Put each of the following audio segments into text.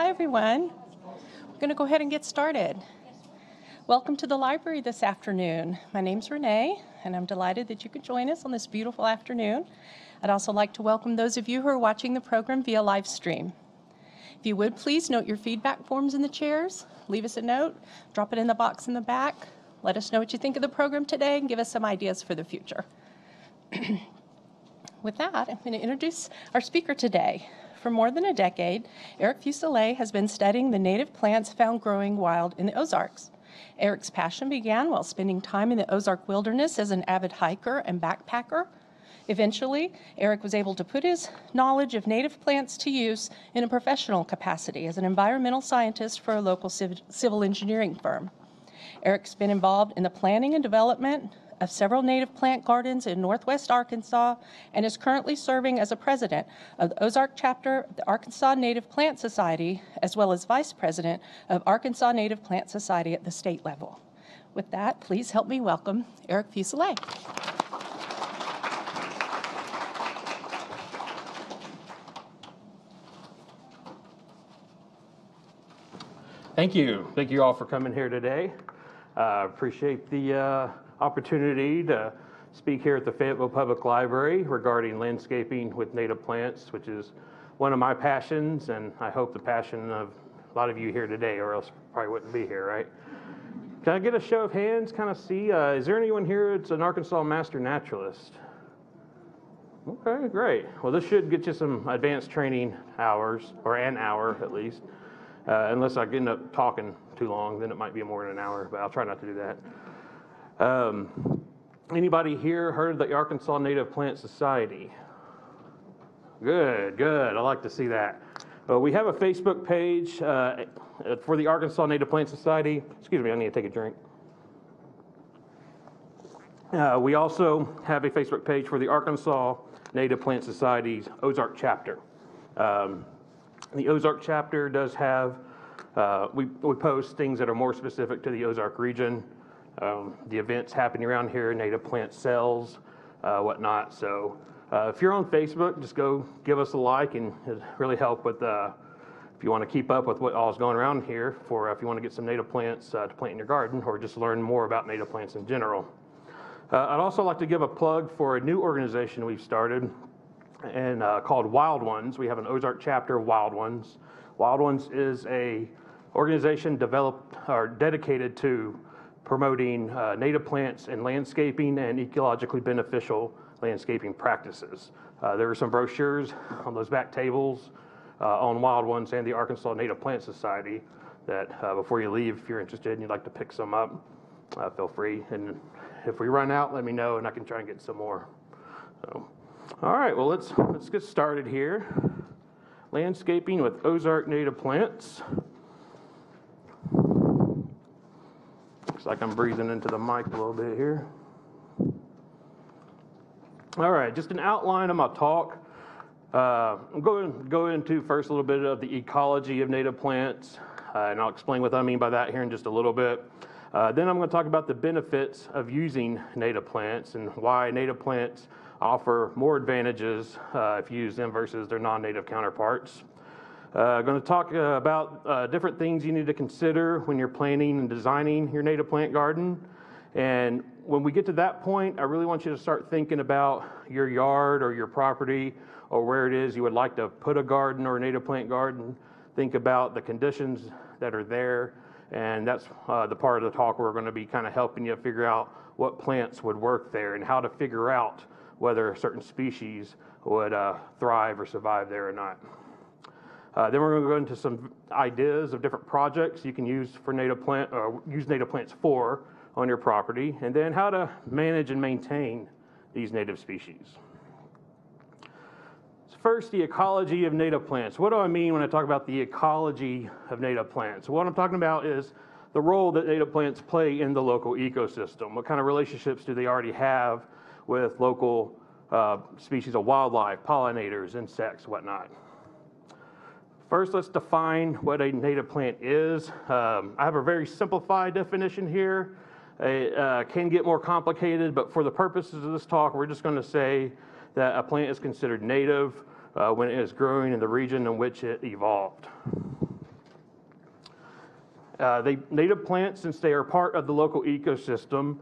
Hi everyone. We're going to go ahead and get started. Welcome to the library this afternoon. My name's Renee, and I'm delighted that you could join us on this beautiful afternoon. I'd also like to welcome those of you who are watching the program via live stream. If you would, please note your feedback forms in the chairs. Leave us a note, drop it in the box in the back. Let us know what you think of the program today and give us some ideas for the future. With that, I'm going to introduce our speaker today. For more than a decade, Eric Fuselier has been studying the native plants found growing wild in the Ozarks. Eric's passion began while spending time in the Ozark wilderness as an avid hiker and backpacker. Eventually, Eric was able to put his knowledge of native plants to use in a professional capacity as an environmental scientist for a local civil engineering firm. Eric's been involved in the planning and development of several native plant gardens in Northwest Arkansas and is currently serving as a president of the Ozark chapter of the Arkansas Native Plant Society, as well as vice president of Arkansas Native Plant Society at the state level. With that, please help me welcome Eric Fuselier. Thank you. Thank you all for coming here today. I appreciate the opportunity to speak here at the Fayetteville Public Library regarding landscaping with native plants, which is one of my passions, and I hope the passion of a lot of you here today, or else probably wouldn't be here, right? Can I get a show of hands, kind of see, is there anyone here that's an Arkansas Master Naturalist? Okay, great. Well, this should get you some advanced training hours, or an hour at least. Unless I end up talking too long, then it might be more than an hour, but I'll try not to do that. Anybody here heard of the Arkansas Native Plant Society? Good, good. I like to see that. We have a Facebook page for the Arkansas Native Plant Society. Excuse me, I need to take a drink. We also have a Facebook page for the Arkansas Native Plant Society's Ozark Chapter. The Ozark chapter does have, we post things that are more specific to the Ozark region, the events happening around here, native plant sales, whatnot. So if you're on Facebook, just go give us a like, and it'll really help with, if you want to keep up with what all is going around here, for if you want to get some native plants to plant in your garden, or just learn more about native plants in general. I'd also like to give a plug for a new organization we've started, and called Wild Ones. We have an Ozark chapter of Wild Ones. Wild Ones is a organization developed or dedicated to promoting native plants and landscaping and ecologically beneficial landscaping practices. There are some brochures on those back tables on Wild Ones and the Arkansas Native Plant Society that before you leave, if you're interested and you'd like to pick some up, feel free. And if we run out, let me know and I can try and get some more. So. All right, well, let's get started here. Landscaping with Ozark native plants. Looks like I'm breathing into the mic a little bit here. All right, just an outline of my talk. I'm going to go into first a little bit of the ecology of native plants, and I'll explain what I mean by that here in just a little bit. Then I'm going to talk about the benefits of using native plants and why native plants offer more advantages if you use them versus their non-native counterparts. I'm going to talk about different things you need to consider when you're planning and designing your native plant garden. And when we get to that point, I really want you to start thinking about your yard or your property or where it is you would like to put a garden or a native plant garden. Think about the conditions that are there. And that's the part of the talk where we're going to be kind of helping you figure out what plants would work there and how to figure out whether a certain species would thrive or survive there or not. Then we're going to go into some ideas of different projects you can use for native plant, or use native plants for on your property, and then how to manage and maintain these native species. So first, the ecology of native plants. What do I mean when I talk about the ecology of native plants? What I'm talking about is the role that native plants play in the local ecosystem. What kind of relationships do they already have with local species of wildlife, pollinators, insects, whatnot. First, let's define what a native plant is. I have a very simplified definition here. It can get more complicated, but for the purposes of this talk, we're just going to say that a plant is considered native when it is growing in the region in which it evolved. Native plants, since they are part of the local ecosystem,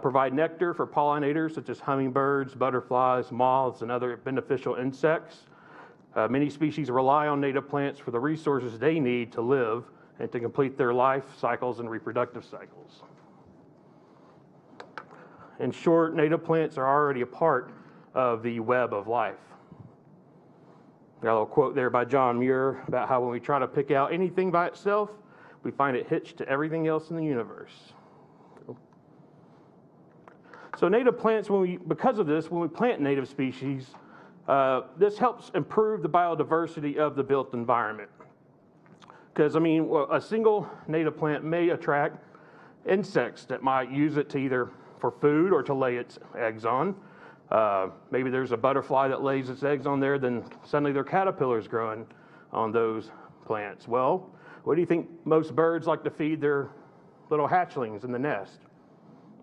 provide nectar for pollinators such as hummingbirds, butterflies, moths, and other beneficial insects. Many species rely on native plants for the resources they need to live and to complete their life cycles and reproductive cycles. In short, native plants are already a part of the web of life. Got a little quote there by John Muir about how when we try to pick out anything by itself, we find it hitched to everything else in the universe. So native plants, because of this, when we plant native species, this helps improve the biodiversity of the built environment. Because, I mean, a single native plant may attract insects that might use it to either for food or to lay its eggs on. Maybe there's a butterfly that lays its eggs on there, then suddenly there are caterpillars growing on those plants. Well, what do you think most birds like to feed their little hatchlings in the nest?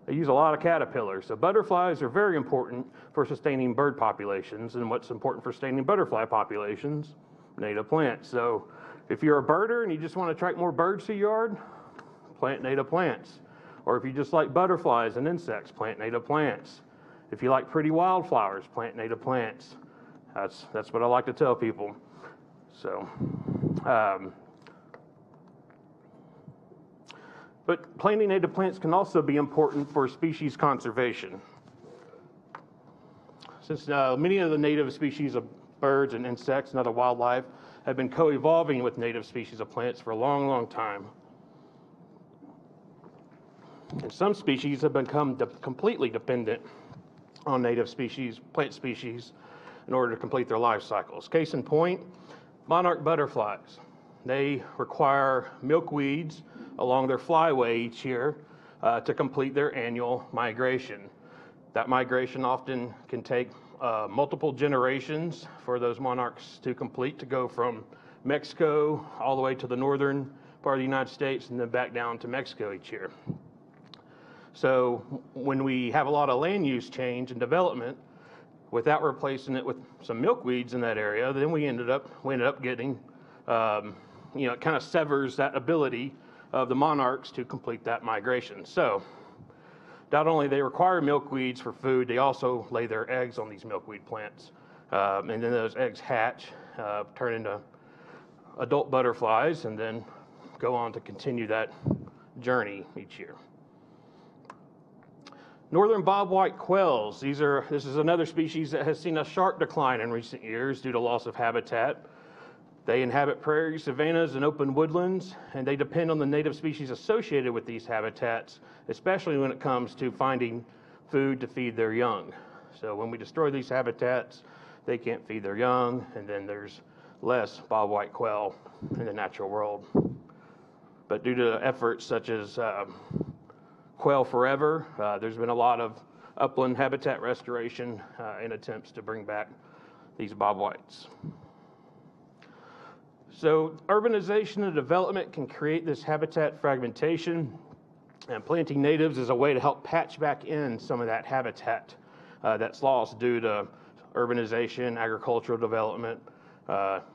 They use a lot of caterpillars. So butterflies are very important for sustaining bird populations, and what's important for sustaining butterfly populations? Native plants. So if you're a birder and you just want to attract more birds to your yard, plant native plants. Or if you just like butterflies and insects, plant native plants. If you like pretty wildflowers, plant native plants. That's what I like to tell people. So, but planting native plants can also be important for species conservation. Since many of the native species of birds and insects and other wildlife have been co-evolving with native species of plants for a long, long time. And some species have become completely dependent on native species, plant species, in order to complete their life cycles. Case in point, monarch butterflies. They require milkweeds along their flyway each year to complete their annual migration. That migration often can take multiple generations for those monarchs to complete, to go from Mexico all the way to the northern part of the United States and then back down to Mexico each year. So when we have a lot of land use change and development without replacing it with some milkweeds in that area, then we ended up getting, it kind of severs that ability of the monarchs to complete that migration. So not only they require milkweeds for food, they also lay their eggs on these milkweed plants. And then those eggs hatch, turn into adult butterflies, and then go on to continue that journey each year. Northern bobwhite quails. This is another species that has seen a sharp decline in recent years due to loss of habitat. They inhabit prairies, savannas, and open woodlands, and they depend on the native species associated with these habitats, especially when it comes to finding food to feed their young. So when we destroy these habitats, they can't feed their young, and then there's less bobwhite quail in the natural world. But due to efforts such as Quail Forever, there's been a lot of upland habitat restoration and attempts to bring back these bobwhites. So urbanization and development can create this habitat fragmentation, and planting natives is a way to help patch back in some of that habitat that's lost due to urbanization, agricultural development,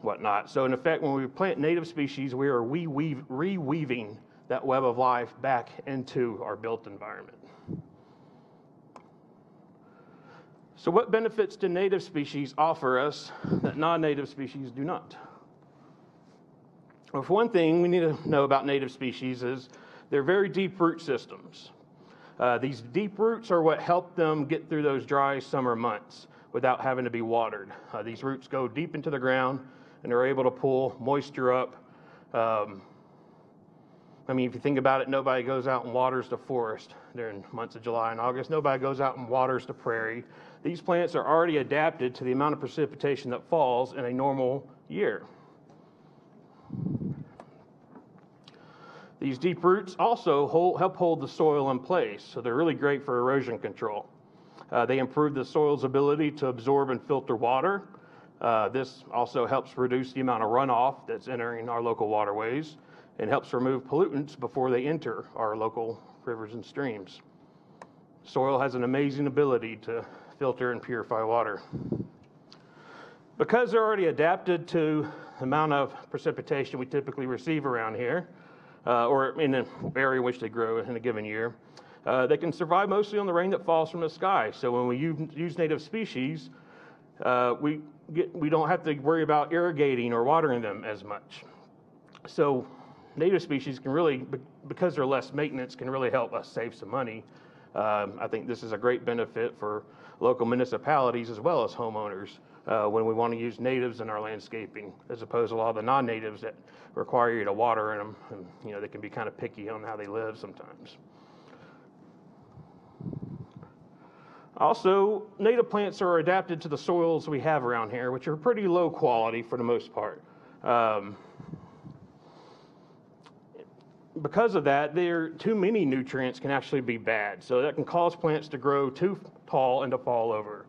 whatnot. So in effect, when we plant native species, we are reweaving that web of life back into our built environment. So what benefits do native species offer us that non-native species do not? Well, for one thing we need to know about native species is they're very deep root systems. These deep roots are what help them get through those dry summer months without having to be watered. These roots go deep into the ground and are able to pull moisture up. If you think about it, nobody goes out and waters the forest during months of July and August. Nobody goes out and waters the prairie. These plants are already adapted to the amount of precipitation that falls in a normal year. These deep roots also help hold the soil in place, so they're really great for erosion control. They improve the soil's ability to absorb and filter water. This also helps reduce the amount of runoff that's entering our local waterways. It helps remove pollutants before they enter our local rivers and streams. Soil has an amazing ability to filter and purify water. Because they're already adapted to the amount of precipitation we typically receive around here, or in an area in which they grow in a given year. They can survive mostly on the rain that falls from the sky. So when we use native species, we don't have to worry about irrigating or watering them as much. So native species can really, because they're less maintenance, can really help us save some money. I think this is a great benefit for local municipalities as well as homeowners when we want to use natives in our landscaping, as opposed to all the non-natives that require you to water them. And, you know, they can be kind of picky on how they live sometimes. Also, native plants are adapted to the soils we have around here, which are pretty low quality for the most part. Because of that, too many nutrients can actually be bad. So that can cause plants to grow too tall and to fall over.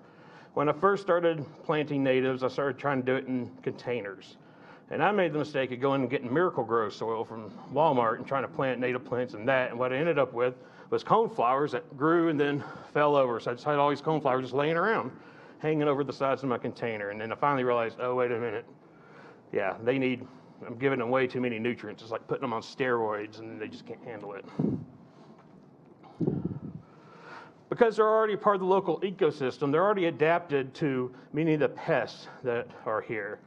When I first started planting natives, I started trying to do it in containers. And I made the mistake of going and getting Miracle-Gro soil from Walmart and trying to plant native plants in that. And what I ended up with was coneflowers that grew and then fell over. So I just had all these coneflowers just laying around, hanging over the sides of my container. And then I finally realized, oh, wait a minute. Yeah, I'm giving them way too many nutrients. It's like putting them on steroids and they just can't handle it. Because they're already part of the local ecosystem, they're already adapted to many of the pests that are here.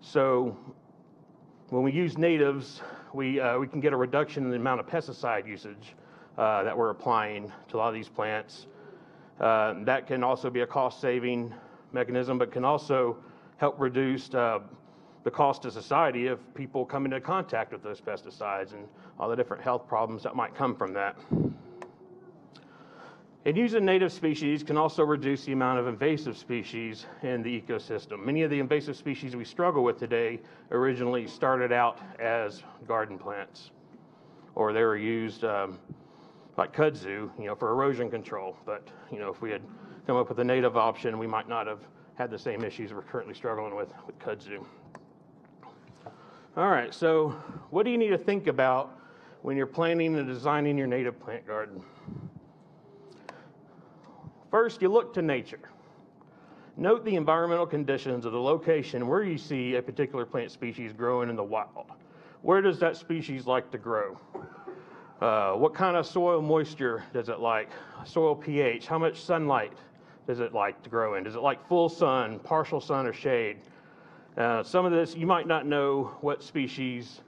So when we use natives, we can get a reduction in the amount of pesticide usage that we're applying to a lot of these plants. That can also be a cost-saving mechanism, but can also help reduce the cost to society of people coming into contact with those pesticides and all the different health problems that might come from that. And using native species can also reduce the amount of invasive species in the ecosystem. Many of the invasive species we struggle with today originally started out as garden plants, or they were used like kudzu, you know, for erosion control. But, you know, if we had come up with a native option, we might not have had the same issues we're currently struggling with kudzu. All right, so what do you need to think about when you're planning and designing your native plant garden? First, you look to nature. Note the environmental conditions of the location where you see a particular plant species growing in the wild. Where does that species like to grow? What kind of soil moisture does it like? Soil pH, how much sunlight does it like to grow in? Does it like full sun, partial sun, or shade? Some of this, you might not know what species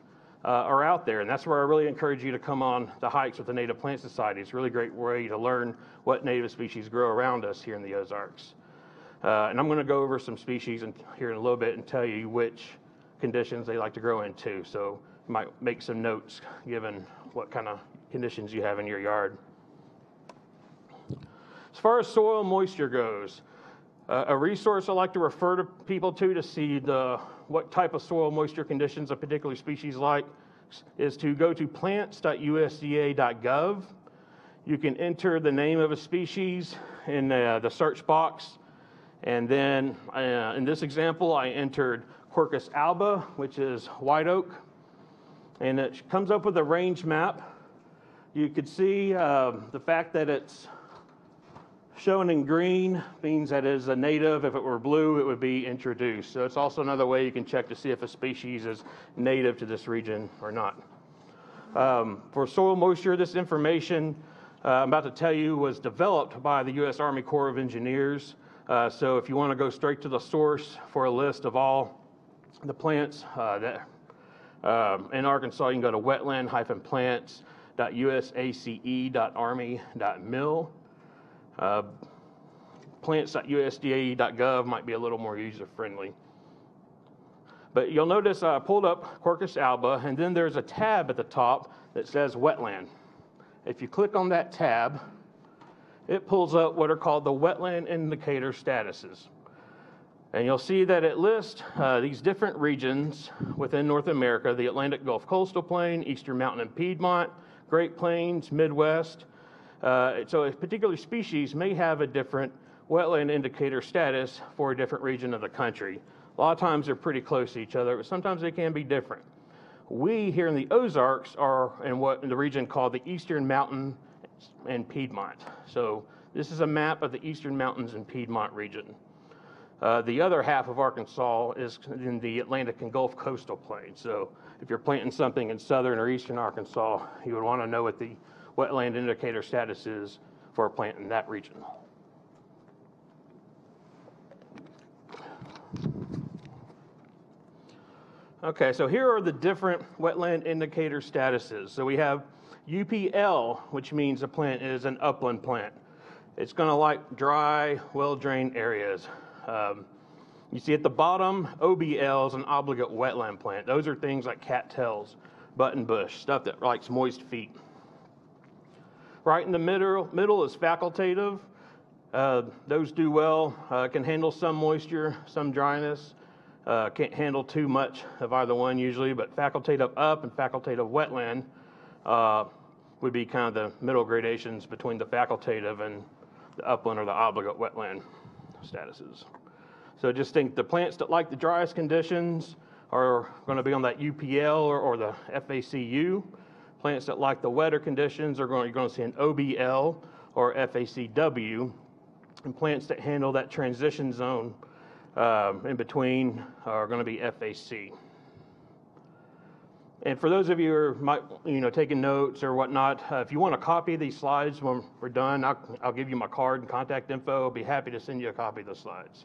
are out there, and that's where I really encourage you to come on the hikes with the Native Plant Society. It's a really great way to learn what native species grow around us here in the Ozarks. And I'm going to go over some species here in a little bit and tell you which conditions they like to grow in too. So you might make some notes given what kind of conditions you have in your yard. As far as soil moisture goes, a resource I like to refer to people to see what type of soil moisture conditions a particular species like is to go to plants.usda.gov. You can enter the name of a species in the search box. And then in this example, I entered Quercus alba, which is white oak. And it comes up with a range map. You could see the fact that it's shown in green means that it is a native. If it were blue, it would be introduced. So it's also another way you can check to see if a species is native to this region or not. For soil moisture, this information I'm about to tell you was developed by the U.S. Army Corps of Engineers. So if you want to go straight to the source for a list of all the plants in Arkansas, you can go to wetland-plants.usace.army.mil. Plants.usda.gov might be a little more user-friendly. But you'll notice I pulled up Quercus alba, and then there's a tab at the top that says wetland. If you click on that tab, it pulls up what are called the wetland indicator statuses. And you'll see that it lists these different regions within North America: the Atlantic Gulf Coastal Plain, Eastern Mountain and Piedmont, Great Plains, Midwest. So a particular species may have a different wetland indicator status for a different region of the country. A lot of times they're pretty close to each other, but sometimes they can be different. We here in the Ozarks are in the region called the Eastern Mountains and Piedmont. So this is a map of the Eastern Mountains and Piedmont region. The other half of Arkansas is in the Atlantic and Gulf Coastal Plain. So if you're planting something in southern or eastern Arkansas, you would want to know what the wetland indicator status is for a plant in that region. Okay, so here are the different wetland indicator statuses. So we have UPL, which means a plant is an upland plant. It's going to like dry, well-drained areas. You see at the bottom, OBL is an obligate wetland plant. Those are things like cattails, buttonbush, stuff that likes moist feet. Right in the middle is facultative. Those do well, can handle some moisture, some dryness. Can't handle too much of either one usually, but facultative up and facultative wetland would be kind of the middle gradations between the facultative and the upland or the obligate wetland statuses. So just think the plants that like the driest conditions are going to be on that UPL or the FACU. Plants that like the wetter conditions are you're going to see an OBL or FACW. And plants that handle that transition zone in between are going to be FAC. And for those of you who might, taking notes or whatnot, if you want to copy these slides when we're done, I'll give you my card and contact info. I'll be happy to send you a copy of the slides.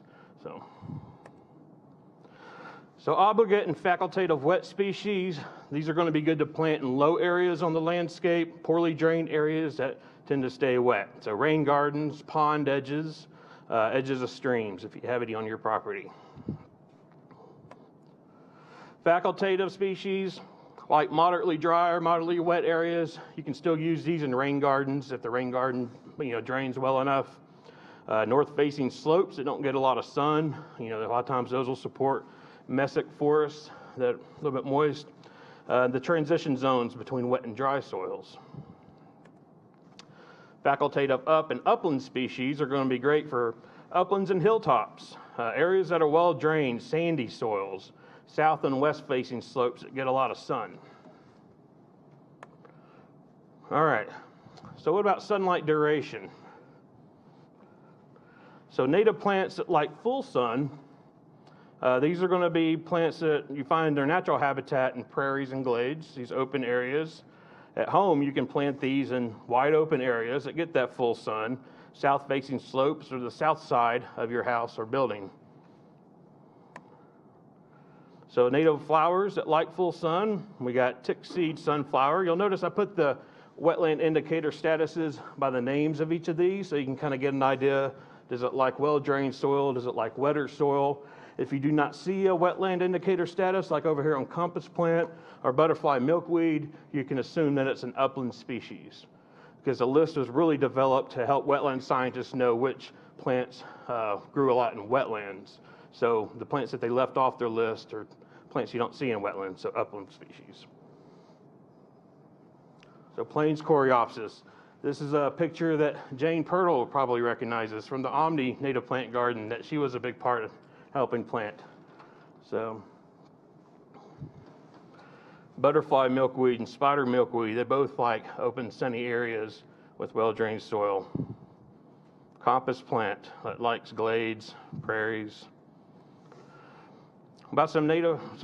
So obligate and facultative wet species, these are going to be good to plant in low areas on the landscape, poorly drained areas that tend to stay wet. So rain gardens, pond edges, edges of streams, if you have any on your property. Facultative species, like moderately dry or moderately wet areas, you can still use these in rain gardens if the rain garden drains well enough. North-facing slopes that don't get a lot of sun, a lot of times those will support mesic forests that are a little bit moist. The transition zones between wet and dry soils. Facultative up and upland species are going to be great for uplands and hilltops, areas that are well drained, sandy soils, south and west facing slopes that get a lot of sun. All right, so what about sunlight duration? So native plants that like full sun, these are going to be plants that you find in their natural habitat in prairies and glades, these open areas. At home, you can plant these in wide open areas that get that full sun, south-facing slopes or the south side of your house or building. So native flowers that like full sun, we got tick seed sunflower. You'll notice I put the wetland indicator statuses by the names of each of these so you can kind of get an idea. Does it like well-drained soil? Does it like wetter soil? If you do not see a wetland indicator status, like over here on compass plant or butterfly milkweed, you can assume that it's an upland species, because the list was really developed to help wetland scientists know which plants grew a lot in wetlands. So the plants that they left off their list are plants you don't see in wetlands, so upland species. So plains coreopsis. This is a picture that Jane Pirtle probably recognizes from the Omni Native Plant Garden that she was a big part of helping plant. So butterfly milkweed and spider milkweed, they both like open sunny areas with well-drained soil. Compass plant that likes glades, prairies. About some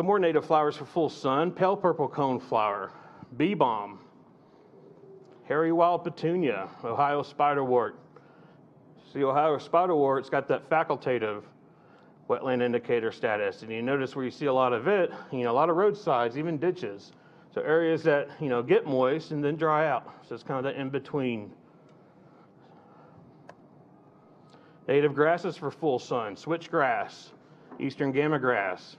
more native flowers for full sun, pale purple cone flower, bee balm, hairy wild petunia, Ohio spiderwort. See, Ohio spiderwort's got that facultative wetland indicator status, and you notice where you see a lot of it, a lot of roadsides, even ditches. So areas that, get moist and then dry out. So it's kind of the in-between. Native grasses for full sun, switchgrass, eastern gamma grass.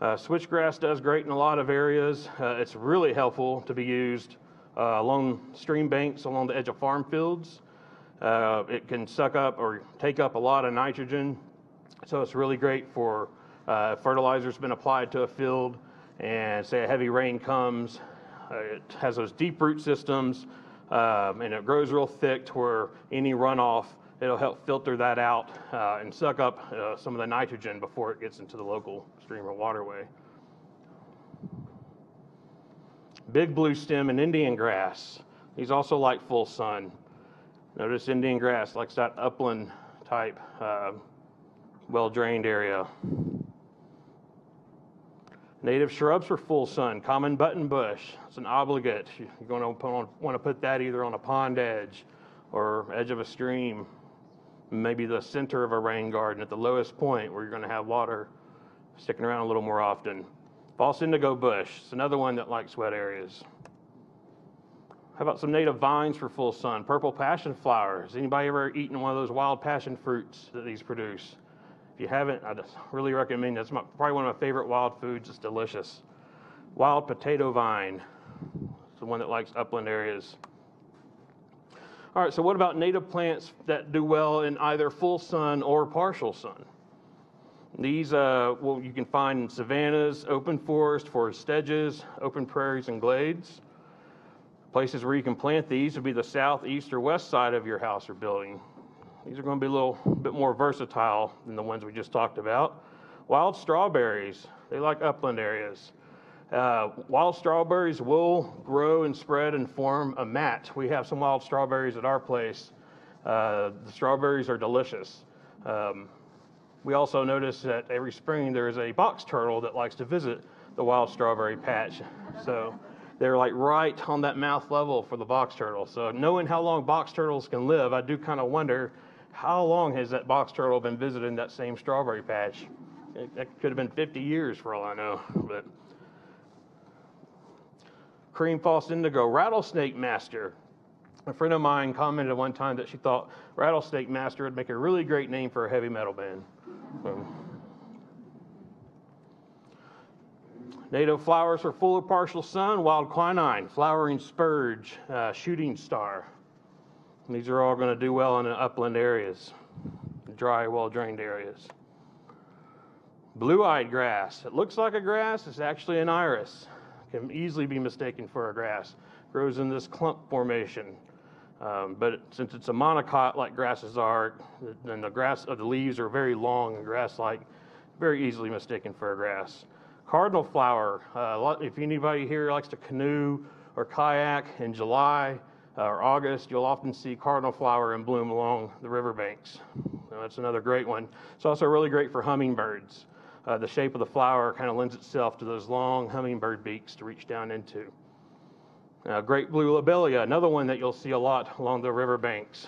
Switchgrass does great in a lot of areas. It's really helpful to be used along stream banks, along the edge of farm fields. It can suck up or take up a lot of nitrogen. So it's really great for fertilizer's been applied to a field and say a heavy rain comes. It has those deep root systems and it grows real thick to where any runoff, it'll help filter that out and suck up some of the nitrogen before it gets into the local stream or waterway. Big blue stem and Indian grass. These also like full sun. Notice Indian grass likes that upland type well-drained area. Native shrubs for full sun, common button bush. It's an obligate. You're going to want to put that either on a pond edge or edge of a stream, maybe the center of a rain garden at the lowest point where you're going to have water sticking around a little more often. False indigo bush, it's another one that likes wet areas. How about some native vines for full sun? Purple passion flowers. Anybody ever eaten one of those wild passion fruits that these produce? If you haven't, I just really recommend it. It's probably one of my favorite wild foods. It's delicious. Wild potato vine. It's the one that likes upland areas. All right, so what about native plants that do well in either full sun or partial sun? These well, you can find in savannas, open forest, forest edges, open prairies and glades. Places where you can plant these would be the south, east, or west side of your house or building. These are going to be a little bit more versatile than the ones we just talked about. Wild strawberries, they like upland areas. Wild strawberries will grow and spread and form a mat. We have some wild strawberries at our place. The strawberries are delicious. We also notice that every spring there is a box turtle that likes to visit the wild strawberry patch. So they're like right on that mouth level for the box turtle. So knowing how long box turtles can live, I do kind of wonder how long has that box turtle been visiting that same strawberry patch? That could have been 50 years for all I know. But cream false indigo, rattlesnake master. A friend of mine commented one time that she thought rattlesnake master would make a really great name for a heavy metal band. Native flowers for full or partial sun, wild quinine, flowering spurge, shooting star. And these are all going to do well in the upland areas, dry, well-drained areas. Blue-eyed grass. It looks like a grass. It's actually an iris. It can easily be mistaken for a grass. It grows in this clump formation. But since it's a monocot like grasses are, then the grass of the leaves are very long and grass-like, very easily mistaken for a grass. Cardinal flower, if anybody here likes to canoe or kayak in July or August, you'll often see cardinal flower in bloom along the riverbanks. That's another great one. It's also really great for hummingbirds. The shape of the flower kind of lends itself to those long hummingbird beaks to reach down into. Great blue lobelia, another one that you'll see a lot along the riverbanks,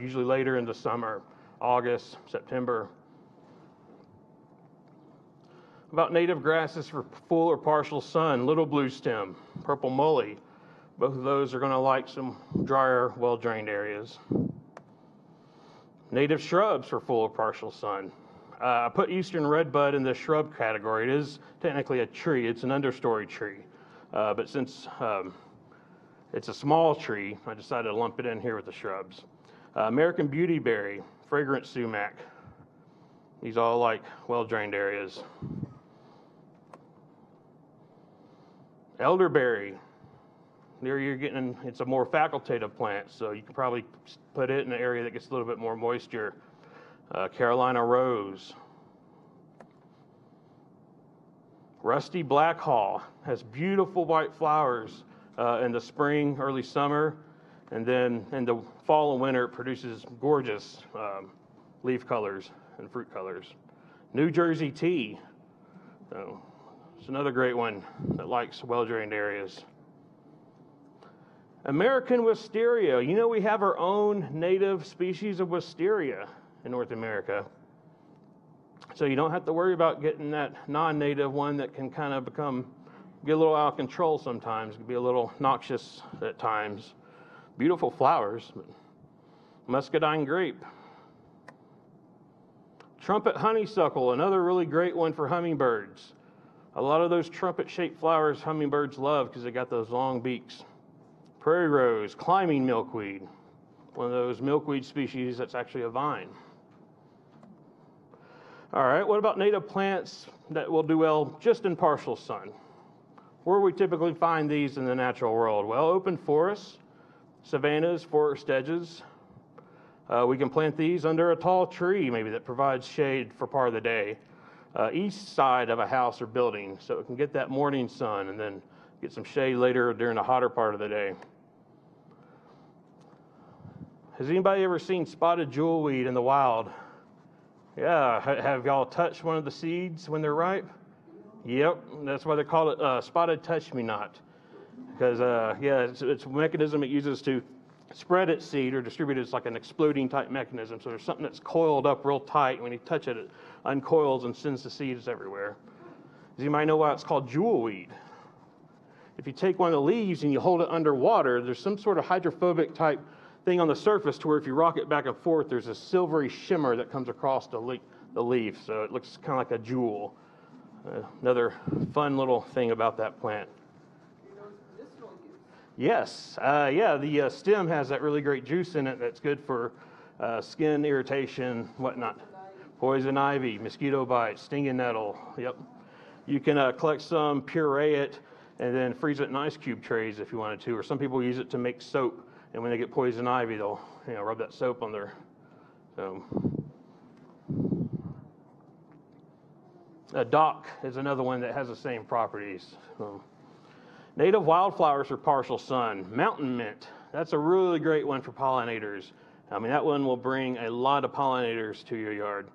usually later in the summer, August, September. About native grasses for full or partial sun, little blue stem, purple mully. Both of those are going to like some drier, well-drained areas. Native shrubs for full or partial sun. I put eastern redbud in the shrub category. It is technically a tree. It's an understory tree. But since it's a small tree, I decided to lump it in here with the shrubs. American beautyberry, fragrant sumac. These all like well-drained areas. Elderberry, you're getting, it's a more facultative plant, so you can probably put it in an area that gets a little bit more moisture. Carolina rose. Rusty blackhaw has beautiful white flowers in the spring, early summer, and then in the fall and winter it produces gorgeous leaf colors and fruit colors. New Jersey tea. So, it's another great one that likes well-drained areas. American wisteria. You know we have our own native species of wisteria in North America. So you don't have to worry about getting that non-native one that can kind of get a little out of control sometimes. It can be a little noxious at times. Beautiful flowers. Muscadine grape. Trumpet honeysuckle, another really great one for hummingbirds. A lot of those trumpet-shaped flowers hummingbirds love because they got those long beaks. Prairie rose, climbing milkweed, one of those milkweed species that's actually a vine. All right, what about native plants that will do well just in partial sun? Where do we typically find these in the natural world? Well, open forests, savannas, forest edges. We can plant these under a tall tree maybe that provides shade for part of the day. East side of a house or building, so it can get that morning sun and then get some shade later during the hotter part of the day. Has anybody ever seen spotted jewelweed in the wild? Yeah, have y'all touched one of the seeds when they're ripe? Yep, that's why they call it spotted touch-me-not, because yeah, it's a mechanism it uses to spread its seed or distribute it. It's like an exploding type mechanism. So there's something that's coiled up real tight. When you touch it, it uncoils and sends the seeds everywhere. As you might know why it's called jewelweed. If you take one of the leaves and you hold it underwater, there's some sort of hydrophobic type thing on the surface to where if you rock it back and forth, there's a silvery shimmer that comes across the leaf. So it looks kind of like a jewel. Another fun little thing about that plant. Yes, yeah, the stem has that really great juice in it that's good for skin irritation, whatnot. Poison ivy, mosquito bite, stinging nettle, yep. You can collect some, puree it, and then freeze it in ice cube trays if you wanted to, or some people use it to make soap, and when they get poison ivy, they'll, you know, rub that soap on their, so. A dock is another one that has the same properties. Native wildflowers for partial sun. Mountain mint, that's a really great one for pollinators. I mean, that one will bring a lot of pollinators to your yard.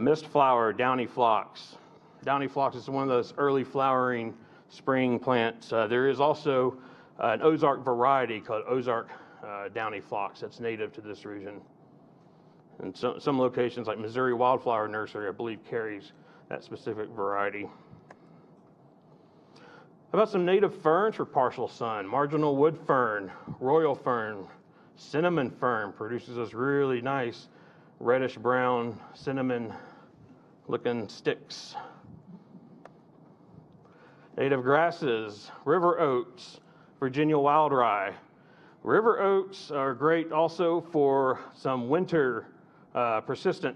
Mist flower, downy phlox. Downy phlox is one of those early flowering spring plants. There is also an Ozark variety called Ozark downy phlox that's native to this region. And some locations like Missouri Wildflower Nursery, I believe, carries that specific variety. How about some native ferns for partial sun? Marginal wood fern, royal fern, cinnamon fern produces those really nice reddish brown cinnamon looking sticks. Native grasses, river oats, Virginia wild rye. River oats are great also for some winter persistent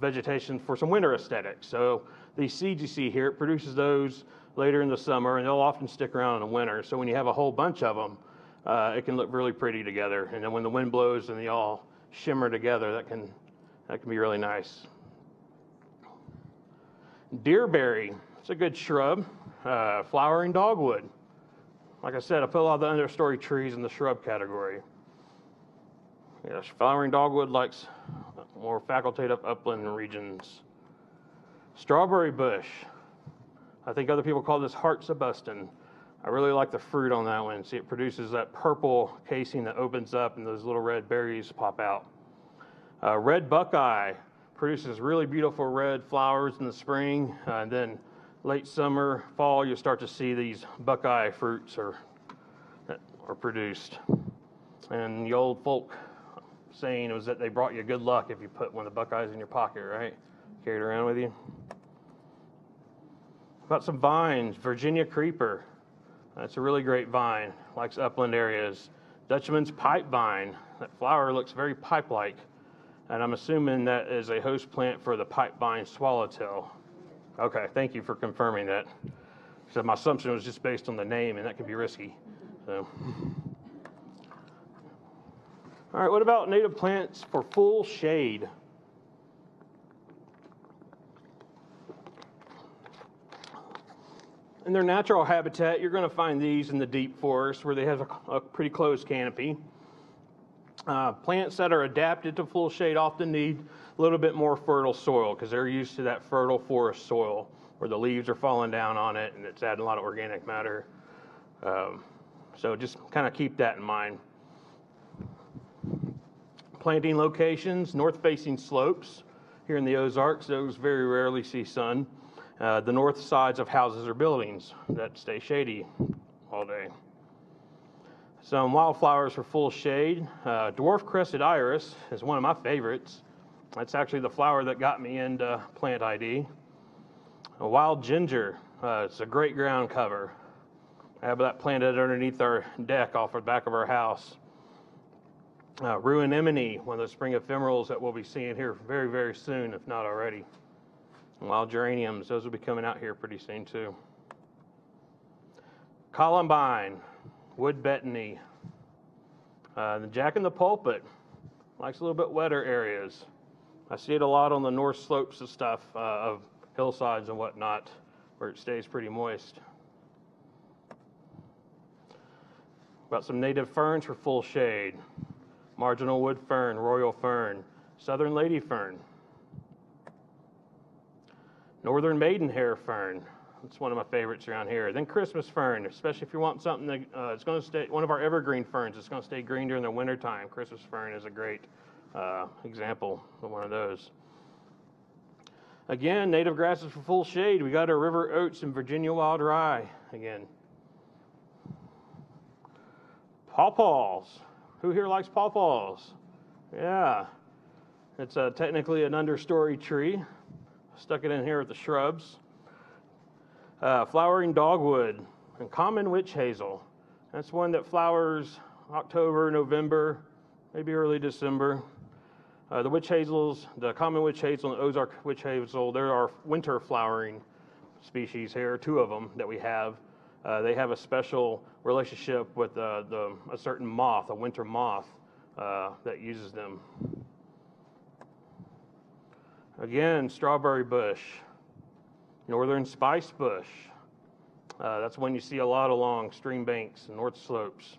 vegetation for some winter aesthetics. So the seeds you see here, it produces those later in the summer, and they'll often stick around in the winter. So when you have a whole bunch of them, it can look really pretty together. And then when the wind blows and they all shimmer together, that can be really nice. Deerberry, it's a good shrub, flowering dogwood. Like I said, I put a lot of the understory trees in the shrub category. Yes, flowering dogwood likes more facultative upland regions. Strawberry bush. I think other people call this hearts a bustin'. I really like the fruit on that one. See, it produces that purple casing that opens up and those little red berries pop out. Red buckeye produces really beautiful red flowers in the spring. And then late summer, fall, you start to see these buckeye fruits that are produced. And the old folk saying was that they brought you good luck if you put one of the buckeyes in your pocket, right? Carried around with you. Got some vines, Virginia creeper. That's a really great vine, likes upland areas. Dutchman's pipe vine, that flower looks very pipe-like, and I'm assuming that is a host plant for the pipe vine swallowtail. Okay, thank you for confirming that. So my assumption was just based on the name, and that could be risky. So. All right, what about native plants for full shade? In their natural habitat, you're going to find these in the deep forest where they have a pretty closed canopy. Plants that are adapted to full shade often need a little bit more fertile soil because they're used to that fertile forest soil where the leaves are falling down on it and it's adding a lot of organic matter. So just kind of keep that in mind. Planting locations, north-facing slopes here in the Ozarks, those very rarely see sun. The north sides of houses or buildings that stay shady all day. Some wildflowers for full shade. Dwarf crested iris is one of my favorites. That's actually the flower that got me into plant ID. Wild ginger, it's a great ground cover. I have that planted underneath our deck off the back of our house. Rue anemone, one of the spring ephemerals that we'll be seeing here very, very soon, if not already. Wild geraniums, those will be coming out here pretty soon too. Columbine, wood betony. The jack in the pulpit likes a little bit wetter areas. I see it a lot on the north slopes of stuff, of hillsides and whatnot, where it stays pretty moist. Got some native ferns for full shade. Marginal wood fern, royal fern, southern lady fern. Northern maidenhair fern. It's one of my favorites around here. Then Christmas fern, especially if you want something that it's going to stay, one of our evergreen ferns, it's going to stay green during the winter time. Christmas fern is a great example of one of those. Again, native grasses for full shade. We got our river oats and Virginia wild rye again. Pawpaws. Who here likes pawpaws? Yeah. It's technically an understory tree. Stuck it in here with the shrubs. Flowering dogwood and common witch hazel. That's one that flowers October, November, maybe early December. The witch hazels, the common witch hazel and Ozark witch hazel, there are winter flowering species here, two of them that we have. They have a special relationship with a certain moth, a winter moth that uses them. Again, strawberry bush, northern spice bush. That's one you see a lot along stream banks and north slopes.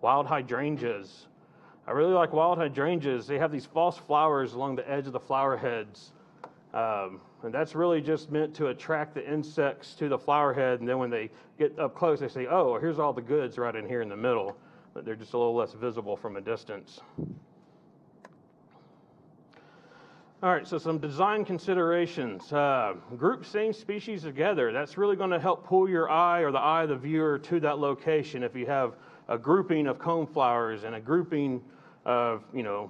Wild hydrangeas. I really like wild hydrangeas. They have these false flowers along the edge of the flower heads. And that's really just meant to attract the insects to the flower head. And then when they get up close, they say, oh, here's all the goods right in here in the middle. But they're just a little less visible from a distance. All right, so some design considerations. Group same species together. That's really going to help pull your eye or the eye of the viewer to that location if you have a grouping of cone flowers and a grouping of, you know,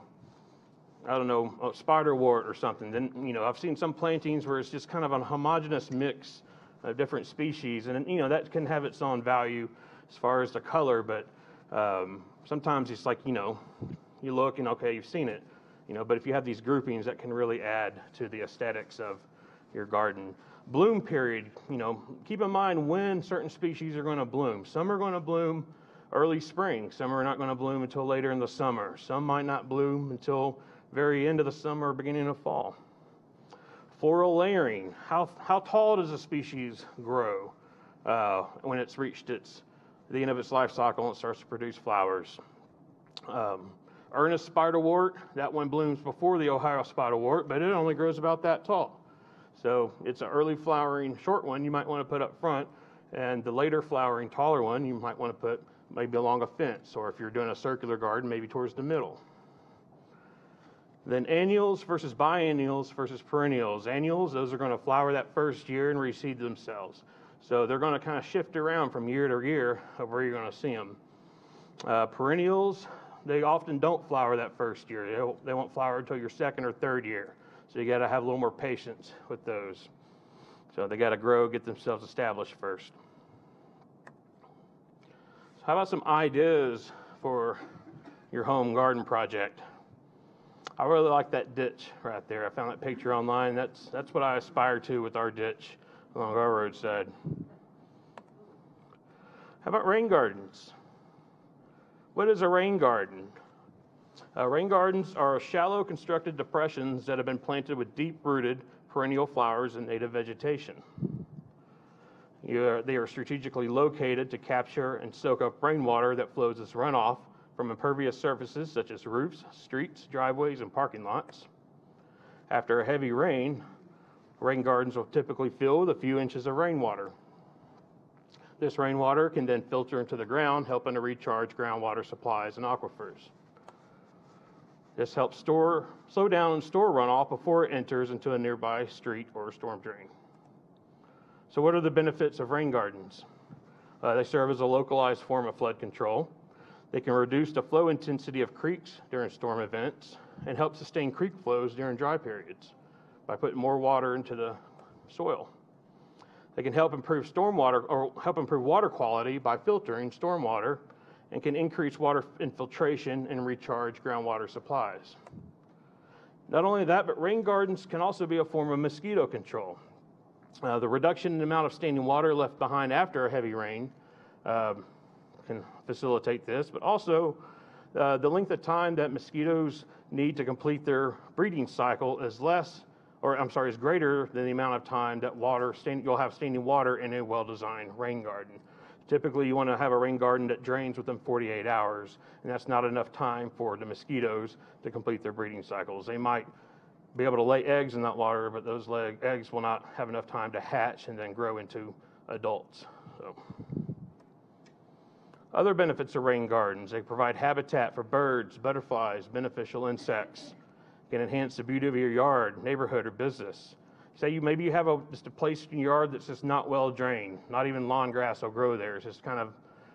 I don't know, spiderwort or something. Then, you know, I've seen some plantings where it's just kind of a homogeneous mix of different species. And, you know, that can have its own value as far as the color, but sometimes it's like, you know, you look and, okay, you've seen it, you know, but if you have these groupings, that can really add to the aesthetics of your garden. Bloom period, you know, keep in mind when certain species are going to bloom. Some are going to bloom early spring. Some are not going to bloom until later in the summer. Some might not bloom until very end of the summer or beginning of fall. Floral layering. How tall does a species grow when it's reached the end of its life cycle and it starts to produce flowers? Ernst's spiderwort, that one blooms before the Ohio spiderwort, but it only grows about that tall. So it's an early flowering short one you might want to put up front, and the later flowering taller one you might want to put maybe along a fence, or if you're doing a circular garden, maybe towards the middle. Then annuals versus biennials versus perennials. Annuals, those are going to flower that first year and reseed themselves. So they're going to kind of shift around from year to year of where you're going to see them. Perennials, they often don't flower that first year. They won't flower until your second or third year. So you got to have a little more patience with those. So they got to grow, get themselves established first. How about some ideas for your home garden project? I really like that ditch right there. I found that picture online. That's what I aspire to with our ditch along our roadside. How about rain gardens? What is a rain garden? Rain gardens are shallow constructed depressions that have been planted with deep-rooted perennial flowers and native vegetation. They are strategically located to capture and soak up rainwater that flows as runoff from impervious surfaces such as roofs, streets, driveways, and parking lots. After a heavy rain, rain gardens will typically fill with a few inches of rainwater. This rainwater can then filter into the ground, helping to recharge groundwater supplies and aquifers. This helps slow down and store runoff before it enters into a nearby street or storm drain. So what are the benefits of rain gardens? They serve as a localized form of flood control. They can reduce the flow intensity of creeks during storm events and help sustain creek flows during dry periods by putting more water into the soil. They can help improve stormwater or help improve water quality by filtering stormwater and can increase water infiltration and recharge groundwater supplies. Not only that, but rain gardens can also be a form of mosquito control. The reduction in the amount of standing water left behind after a heavy rain can facilitate this, but also the length of time that mosquitoes need to complete their breeding cycle is is greater than the amount of time that you'll have standing water in a well-designed rain garden. Typically, you want to have a rain garden that drains within 48 hours, and that's not enough time for the mosquitoes to complete their breeding cycles. They might be able to lay eggs in that water, but those eggs will not have enough time to hatch and then grow into adults. So. Other benefits of rain gardens: they provide habitat for birds, butterflies, beneficial insects. You can enhance the beauty of your yard, neighborhood, or business. Say you maybe you have just a place in your yard that's just not well drained. Not even lawn grass will grow there. It's just kind of,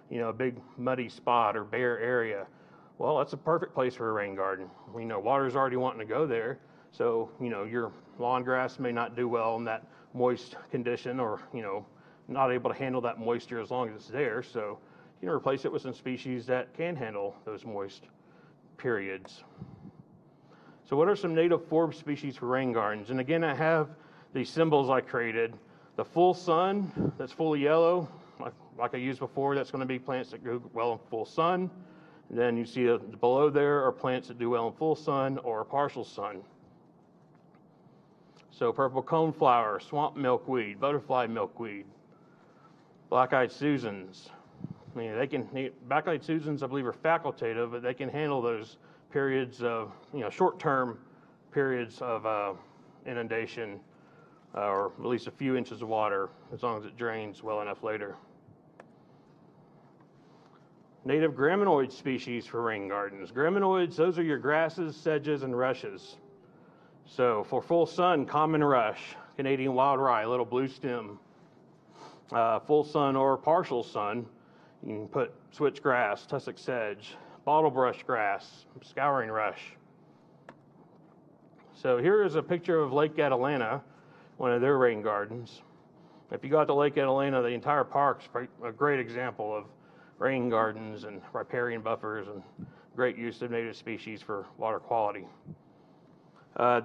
you know, a big muddy spot or bare area. Well, that's a perfect place for a rain garden. You know, water's already wanting to go there. So, you know, your lawn grass may not do well in that moist condition, or, you know, not able to handle that moisture as long as it's there. So, you know, replace it with some species that can handle those moist periods. So what are some native forb species for rain gardens? And again, I have these symbols I created. The full sun, that's fully yellow, like I used before, that's going to be plants that do well in full sun. And then you see below there are plants that do well in full sun or partial sun. So purple coneflower, swamp milkweed, butterfly milkweed, black-eyed Susans. I mean, black-eyed Susans, I believe, are facultative, but they can handle those periods of, you know, short-term periods of inundation, or at least a few inches of water, as long as it drains well enough later. Native graminoid species for rain gardens. Graminoids, those are your grasses, sedges, and rushes. So for full sun, common rush, Canadian wild rye, little blue stem. Full sun or partial sun, you can put switchgrass, tussock sedge, bottlebrush grass, scouring rush. So here is a picture of Lake Atalanta, one of their rain gardens. If you go out to Lake Atalanta, the entire park's a great example of rain gardens and riparian buffers and great use of native species for water quality.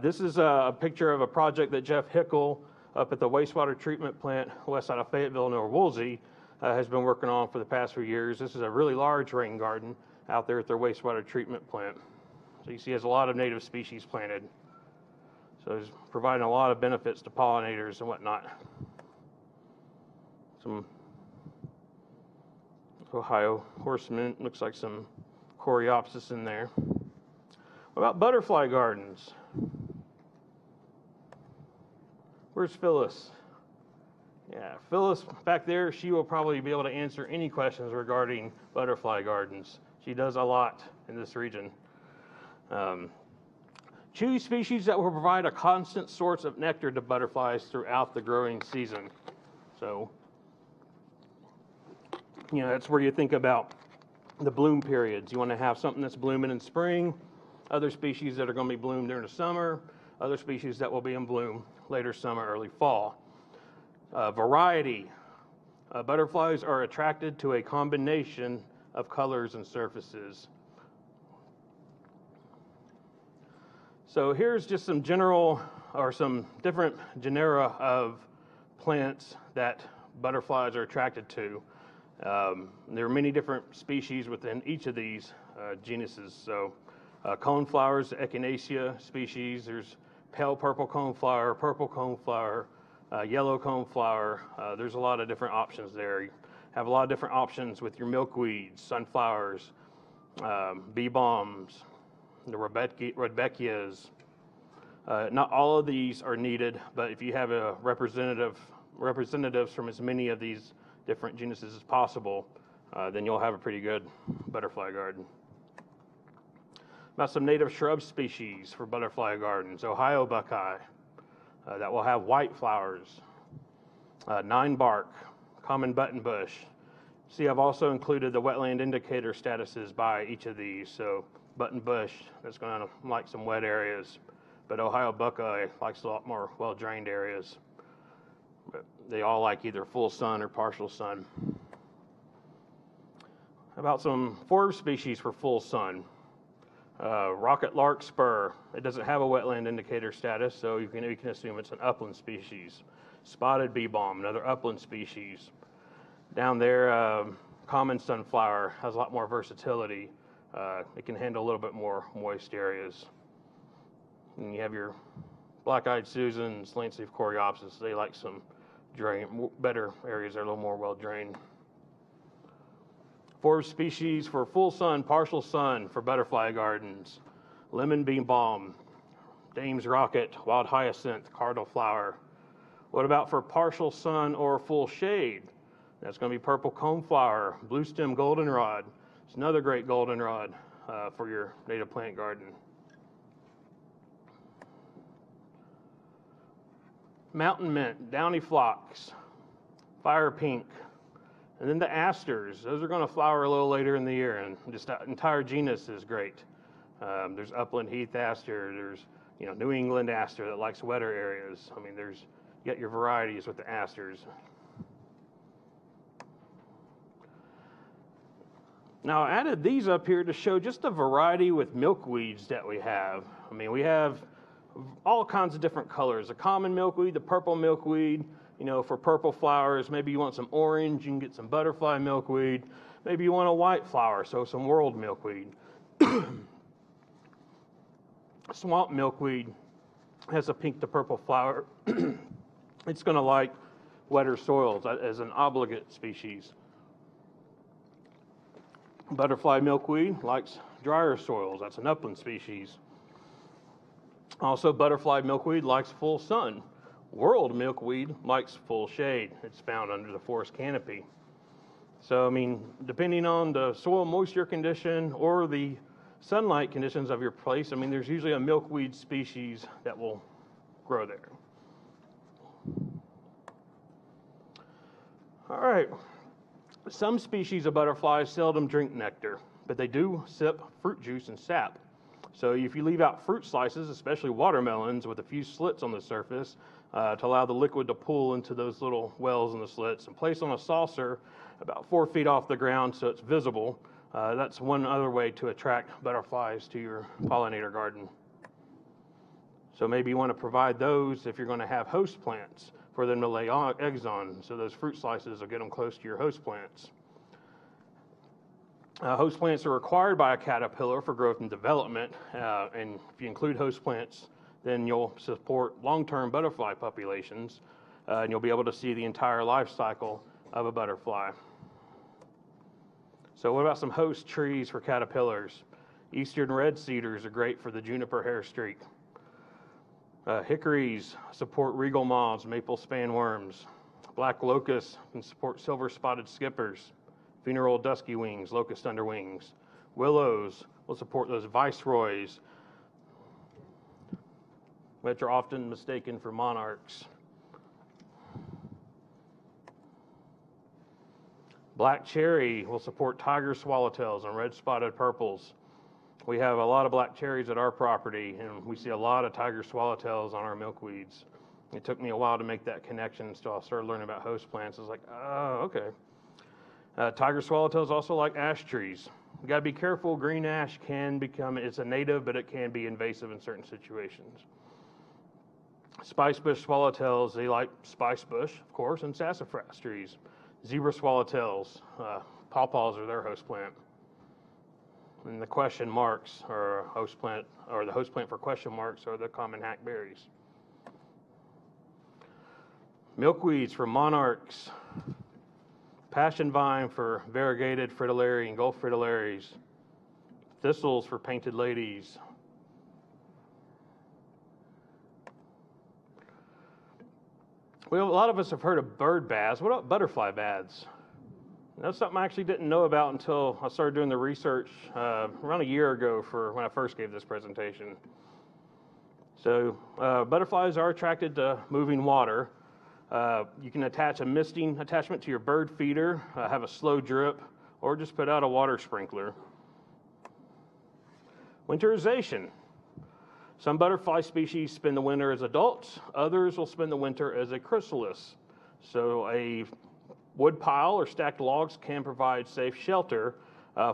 This is a picture of a project that Jeff Hickel up at the wastewater treatment plant west side of Fayetteville near Woolsey has been working on for the past few years. This is a really large rain garden out there at their wastewater treatment plant. So you see there's a lot of native species planted. So it's providing a lot of benefits to pollinators and whatnot. Some Ohio horsemen, looks like some coreopsis in there. What about butterfly gardens? Where's Phyllis? Yeah, Phyllis back there, she will probably be able to answer any questions regarding butterfly gardens. She does a lot in this region. Choose species that will provide a constant source of nectar to butterflies throughout the growing season. So, you know, that's where you think about the bloom periods. You want to have something that's blooming in spring, other species that are going to be bloomed during the summer, other species that will be in bloom later summer, early fall. Variety. Butterflies are attracted to a combination of colors and surfaces. So here's just some general, or some different genera of plants that butterflies are attracted to. There are many different species within each of these genuses. So coneflowers, the Echinacea species, there's pale purple coneflower, yellow coneflower. There's a lot of different options there. You have a lot of different options with your milkweeds, sunflowers, bee bombs, the Rudbeckias. Not all of these are needed, but if you have a representatives from as many of these different genuses as possible, then you'll have a pretty good butterfly garden. Now some native shrub species for butterfly gardens. Ohio buckeye, that will have white flowers. Ninebark, common buttonbush. See, I've also included the wetland indicator statuses by each of these. So buttonbush, that's going to like some wet areas, but Ohio buckeye likes a lot more well-drained areas. But they all like either full sun or partial sun. How about some forb species for full sun? Rocket larkspur. It doesn't have a wetland indicator status, so you can assume it's an upland species. Spotted bee balm, another upland species. Down there, common sunflower has a lot more versatility. It can handle a little bit more moist areas. And you have your black-eyed Susans, lance-leaf coreopsis. They like some better areas that are a little more well-drained. Forb species for full sun, partial sun for butterfly gardens. Lemon bee balm, Dame's Rocket, Wild Hyacinth, Cardinal Flower. What about for partial sun or full shade? That's going to be purple coneflower, blue stem goldenrod. It's another great goldenrod for your native plant garden. Mountain mint, downy phlox, fire pink, and then the asters. Those are going to flower a little later in the year, and just the entire genus is great. There's upland heath aster, there's New England aster that likes wetter areas. I mean, there's you got your varieties with the asters. Now, I added these up here to show just the variety with milkweeds that we have. I mean, we have all kinds of different colors, the common milkweed, the purple milkweed, for purple flowers. Maybe you want some orange, you can get some butterfly milkweed. Maybe you want a white flower, so some world milkweed. Swamp milkweed has a pink to purple flower. It's going to like wetter soils as an obligate species. Butterfly milkweed likes drier soils. That's an upland species. Also, butterfly milkweed likes full sun. World milkweed likes full shade. It's found under the forest canopy. So, I mean, depending on the soil moisture condition or the sunlight conditions of your place, I mean, there's usually a milkweed species that will grow there. All right. Some species of butterflies seldom drink nectar, but they do sip fruit juice and sap. So if you leave out fruit slices, especially watermelons with a few slits on the surface to allow the liquid to pool into those little wells in the slits, and place on a saucer about 4 feet off the ground so it's visible, that's one other way to attract butterflies to your pollinator garden. So maybe you want to provide those if you're going to have host plants for them to lay eggs on, so those fruit slices will get them close to your host plants. Host plants are required by a caterpillar for growth and development, and if you include host plants, then you'll support long-term butterfly populations, and you'll be able to see the entire life cycle of a butterfly. So what about some host trees for caterpillars? Eastern red cedars are great for the juniper hair streak. Hickories support regal moths, maple span worms. Black locusts can support silver-spotted skippers, funeral dusky wings, locust underwings. Willows will support those viceroys, which are often mistaken for monarchs. Black cherry will support tiger swallowtails and red-spotted purples. We have a lot of black cherries at our property, and we see a lot of tiger swallowtails on our milkweeds. It took me a while to make that connection, so I started learning about host plants. I was like, oh, okay. Tiger swallowtails also like ash trees. You gotta be careful, green ash can become, it's a native, but it can be invasive in certain situations. Spice bush swallowtails, they like spice bush, of course, and sassafras trees. Zebra swallowtails, pawpaws are their host plant. And the question marks are host plant, or the host plant for question marks are the common hackberries. Milkweeds for monarchs, passion vine for variegated fritillary and Gulf fritillaries, thistles for painted ladies. Well, a lot of us have heard of bird baths. What about butterfly baths? That's something I actually didn't know about until I started doing the research around a year ago for when I first gave this presentation. So butterflies are attracted to moving water. You can attach a misting attachment to your bird feeder, have a slow drip, or just put out a water sprinkler. Winterization. Some butterfly species spend the winter as adults. Others will spend the winter as a chrysalis. So a woodpile or stacked logs can provide safe shelter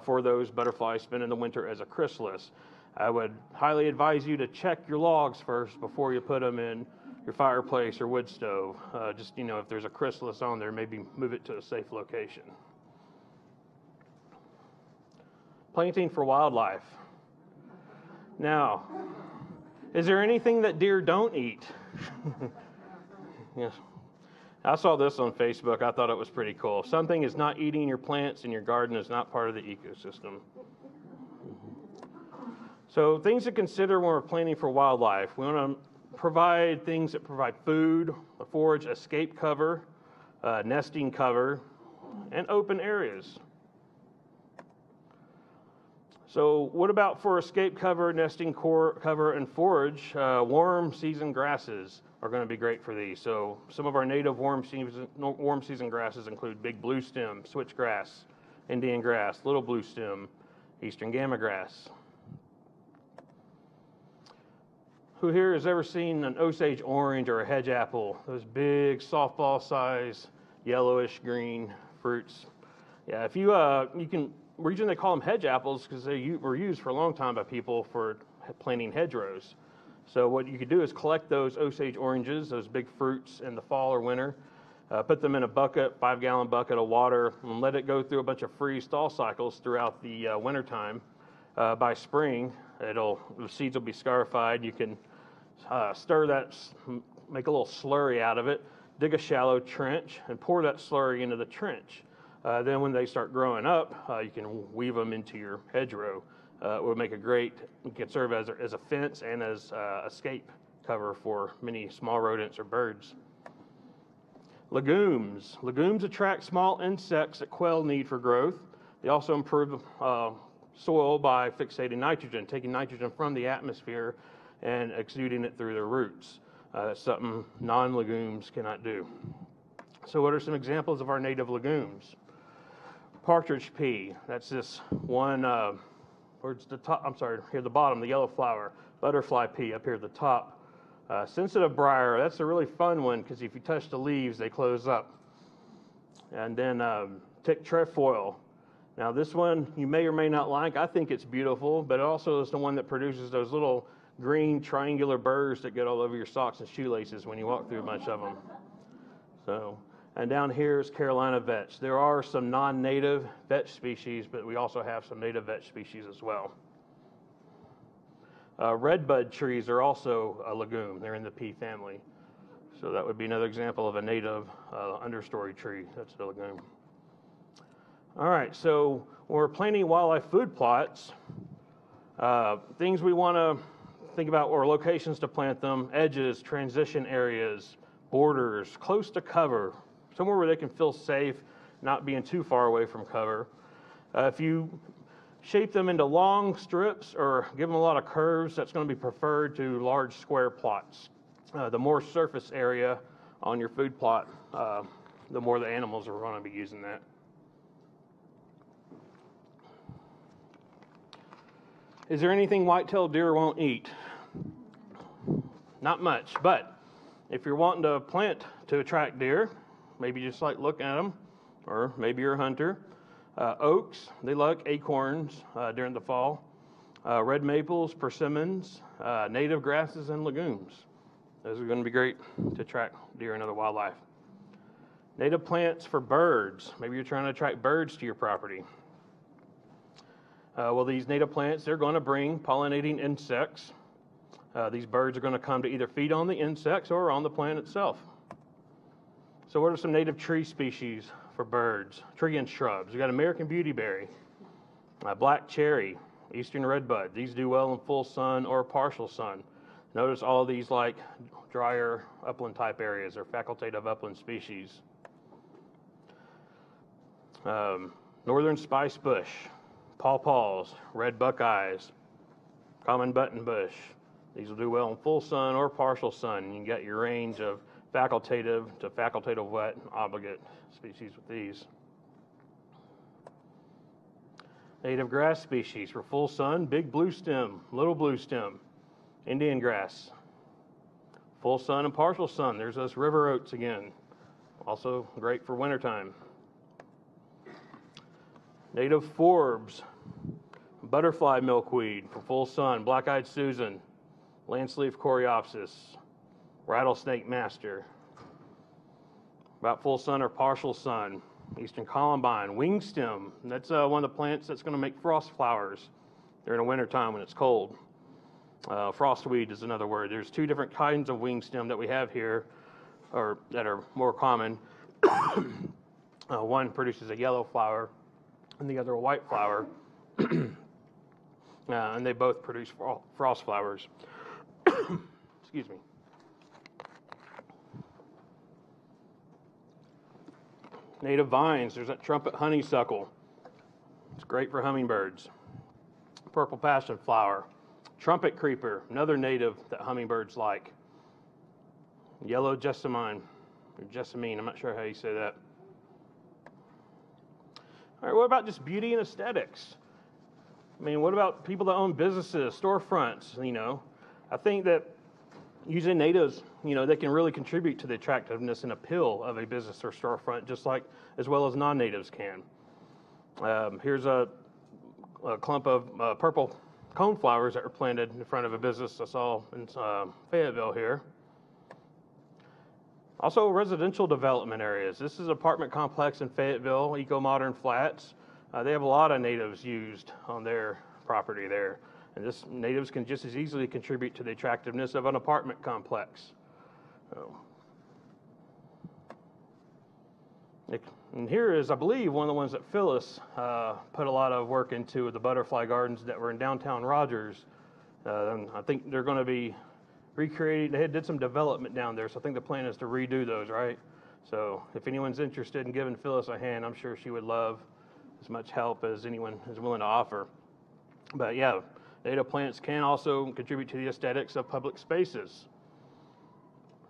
for those butterflies spending the winter as a chrysalis. I would highly advise you to check your logs first before you put them in your fireplace or wood stove. Just, if there's a chrysalis on there, maybe move it to a safe location. Planting for wildlife. Now, is there anything that deer don't eat? Yes. I saw this on Facebook. I thought it was pretty cool. If something is not eating your plants and your garden is not part of the ecosystem. So things to consider when we're planning for wildlife. We want to provide things that provide food, forage, escape cover, nesting cover, and open areas. So what about for escape cover, nesting cover, and forage? Warm season grasses are going to be great for these. So some of our native warm season grasses include big blue stem, switchgrass, Indian grass, little blue stem, eastern gamma grass. Who here has ever seen an Osage orange or a hedge apple? Those big softball size, yellowish green fruits. Yeah, if you, you can, reason they call them hedge apples because they were used for a long time by people for planting hedgerows. So what you could do is collect those Osage oranges, those big fruits in the fall or winter, put them in a bucket, 5-gallon bucket of water, and let it go through a bunch of freeze-thaw cycles throughout the wintertime. By spring, the seeds will be scarified. You can stir that, make a little slurry out of it, dig a shallow trench, and pour that slurry into the trench. Then when they start growing up, you can weave them into your hedgerow. It will make a great, it can serve as a fence and as escape cover for many small rodents or birds. Legumes. Legumes attract small insects that quail need for growth. They also improve soil by fixating nitrogen, taking nitrogen from the atmosphere and exuding it through their roots. That's something non-legumes cannot do. So what are some examples of our native legumes? Partridge pea, that's this one, towards the top, I'm sorry, here at the bottom, the yellow flower. Butterfly pea up here at the top. Sensitive briar, that's a really fun one because if you touch the leaves, they close up. And then tick trefoil. Now this one you may or may not like. I think it's beautiful, but it also is the one that produces those little green triangular burrs that get all over your socks and shoelaces when you walk through a bunch of them. So, and down here is Carolina vetch. There are some non-native vetch species, but we also have some native vetch species as well. Redbud trees are also a legume. They're in the pea family. So that would be another example of a native understory tree. That's a legume. All right, so when we're planting wildlife food plots, things we want to think about are locations to plant them, edges, transition areas, borders, close to cover, somewhere where they can feel safe, not being too far away from cover. If you shape them into long strips or give them a lot of curves, that's going to be preferred to large square plots. The more surface area on your food plot, the more the animals are going to be using that. Is there anything white-tailed deer won't eat? Not much, but if you're wanting to plant to attract deer, maybe just like look at them, or maybe you're a hunter. Oaks, they like acorns during the fall. Red maples, persimmons, native grasses, and legumes. Those are going to be great to attract deer and other wildlife. Native plants for birds. Maybe you're trying to attract birds to your property. Well, these native plants, they're going to bring pollinating insects. These birds are going to come to either feed on the insects or on the plant itself. So what are some native tree species for birds? Tree and shrubs. We've got American beautyberry, black cherry, eastern redbud. These do well in full sun or partial sun. Notice all these like drier upland type areas or facultative upland species. Northern spice bush. Pawpaws, red buckeyes, common buttonbush. These will do well in full sun or partial sun. You can get your range of facultative to facultative wet and obligate species with these. Native grass species for full sun, big blue stem, little blue stem, Indian grass. Full sun and partial sun, there's those river oats again. Also great for wintertime. Native forbs, butterfly milkweed for full sun, black-eyed Susan, landsleaf coreopsis, rattlesnake master. About full sun or partial sun, eastern columbine, wingstem. That's one of the plants that's going to make frost flowers during the wintertime when it's cold. Frostweed is another word. There's two different kinds of wingstem that we have here, or that are more common. One produces a yellow flower, and the other a white flower. and they both produce frost flowers. Excuse me. Native vines, there's that trumpet honeysuckle. It's great for hummingbirds. Purple passion flower. Trumpet creeper, another native that hummingbirds like. Yellow jessamine, or jessamine, I'm not sure how you say that. All right, what about just beauty and aesthetics? I mean, what about people that own businesses, storefronts, you know? I think that using natives, you know, they can really contribute to the attractiveness and appeal of a business or storefront, just like as well as non-natives can. Here's a clump of purple coneflowers that were planted in front of a business I saw in Fayetteville here. Also, residential development areas. This is an apartment complex in Fayetteville, Eco Modern Flats. They have a lot of natives used on their property there. And this natives can just as easily contribute to the attractiveness of an apartment complex. And here is, I believe, one of the ones that Phyllis put a lot of work into with the butterfly gardens that were in downtown Rogers. And I think they're going to be recreated. They had did some development down there, so I think the plan is to redo those, right? So if anyone's interested in giving Phyllis a hand, I'm sure she would love as much help as anyone is willing to offer. But yeah, native plants can also contribute to the aesthetics of public spaces,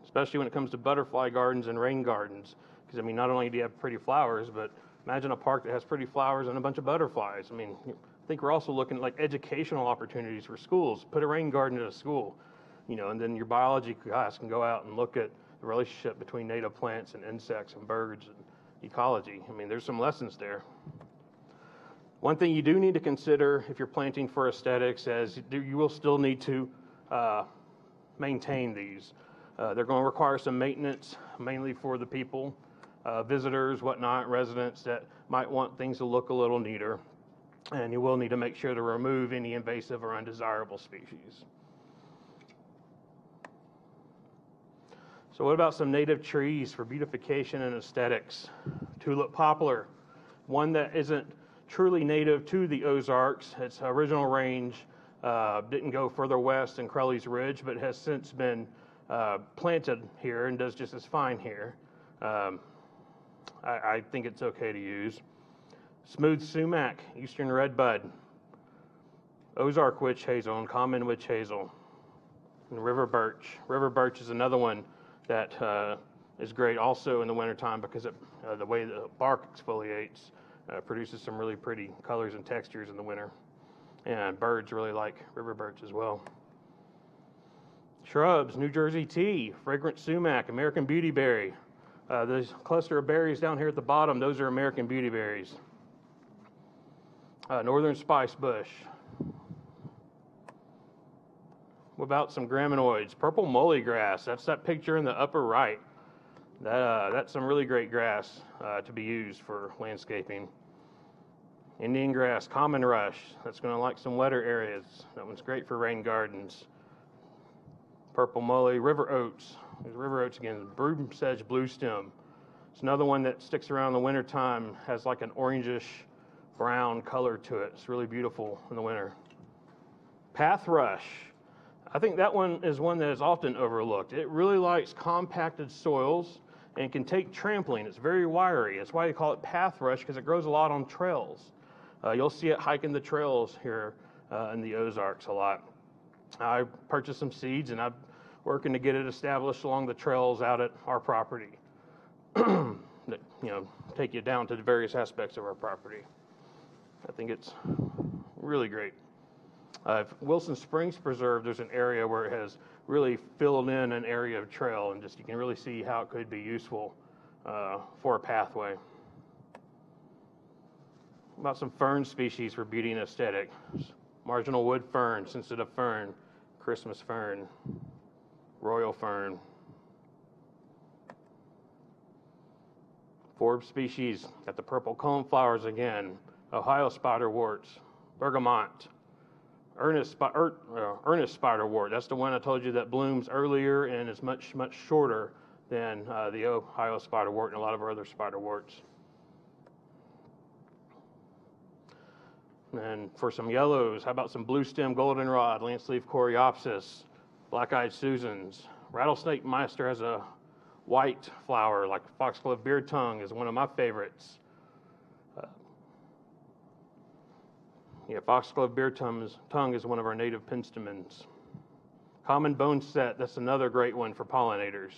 especially when it comes to butterfly gardens and rain gardens. Because, I mean, not only do you have pretty flowers, but imagine a park that has pretty flowers and a bunch of butterflies. I mean, I think we're also looking at, like, educational opportunities for schools. Put a rain garden at a school, you know, and then your biology guys can go out and look at the relationship between native plants and insects and birds and ecology. I mean, there's some lessons there. One thing you do need to consider if you're planting for aesthetics is you will still need to maintain these. They're going to require some maintenance, mainly for the people, visitors, whatnot, residents that might want things to look a little neater. And you will need to make sure to remove any invasive or undesirable species. So what about some native trees for beautification and aesthetics? Tulip poplar, one that isn't truly native to the Ozarks. Its original range didn't go further west than Crowley's Ridge, but has since been planted here and does just as fine here. I think it's okay to use. Smooth sumac, eastern redbud, Ozark witch hazel, and common witch hazel, and river birch. River birch is another one that is great also in the wintertime because it, the way the bark exfoliates, produces some really pretty colors and textures in the winter. And birds really like river birch as well. Shrubs, New Jersey tea, fragrant sumac, American beautyberry. This cluster of berries down here at the bottom, those are American beautyberries. Northern spice bush. What about some graminoids? Purple muley grass, that's that picture in the upper right. That's some really great grass to be used for landscaping. Indian grass, common rush. That's going to like some wetter areas. That one's great for rain gardens. Purple muley, river oats. There's river oats again. Broom sedge blue stem. It's another one that sticks around in the wintertime. Has like an orangish brown color to it. It's really beautiful in the winter. Path rush. I think that one is one that is often overlooked. It really likes compacted soils and can take trampling. It's very wiry. That's why they call it path rush, because it grows a lot on trails. You'll see it hiking the trails here in the Ozarks a lot. I purchased some seeds, and I'm working to get it established along the trails out at our property that, you know, take you down to the various aspects of our property. I think it's really great. Wilson Springs Preserve, there's an area where it has really filled in an area of trail, and just you can really see how it could be useful for a pathway. About some fern species for beauty and aesthetic. Marginal wood fern, sensitive fern, Christmas fern, royal fern. Forbes species, got the purple coneflowers again, Ohio spiderworts, bergamot. Ernst's spiderwort, that's the one I told you that blooms earlier and is much, much shorter than the Ohio spiderwort and a lot of our other spiderworts. And for some yellows, how about some blue stem goldenrod, lance leaf coreopsis, black-eyed Susans. Rattlesnake meister has a white flower, like foxglove beard tongue is one of my favorites. Yeah, foxglove beard tongue is one of our native penstemons. Common bone set, that's another great one for pollinators.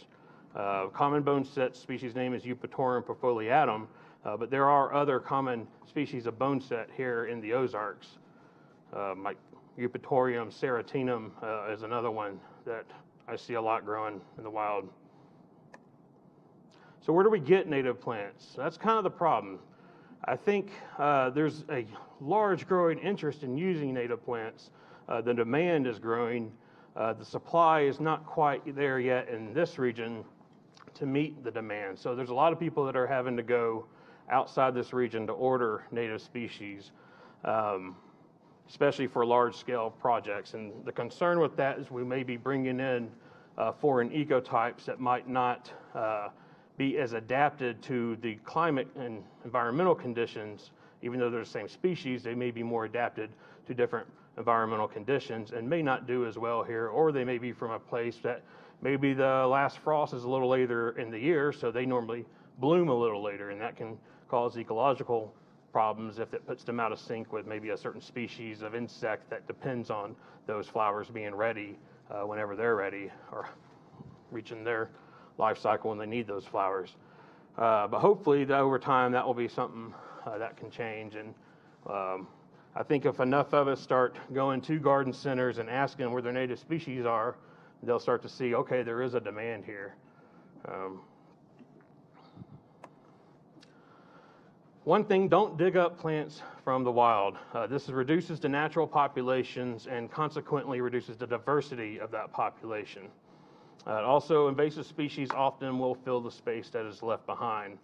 Common bone set species name is Eupatorum perfoliatum, but there are other common species of bone set here in the Ozarks. Like Eupatorium serratinum is another one that I see a lot growing in the wild. So where do we get native plants? That's kind of the problem. I think there's a large growing interest in using native plants. The demand is growing. The supply is not quite there yet in this region to meet the demand. So there's a lot of people that are having to go outside this region to order native species, especially for large-scale projects. And the concern with that is we may be bringing in foreign ecotypes that might not be as adapted to the climate and environmental conditions. Even though they're the same species, they may be more adapted to different environmental conditions and may not do as well here, or they may be from a place that maybe the last frost is a little later in the year, so they normally bloom a little later, and that can cause ecological problems if it puts them out of sync with maybe a certain species of insect that depends on those flowers being ready whenever they're ready or reaching their life cycle when they need those flowers. But hopefully over time that will be something that can change. And I think if enough of us start going to garden centers and asking where their native species are, they'll start to see, okay, there is a demand here. One thing, don't dig up plants from the wild. This reduces the natural populations and consequently reduces the diversity of that population. Also, invasive species often will fill the space that is left behind.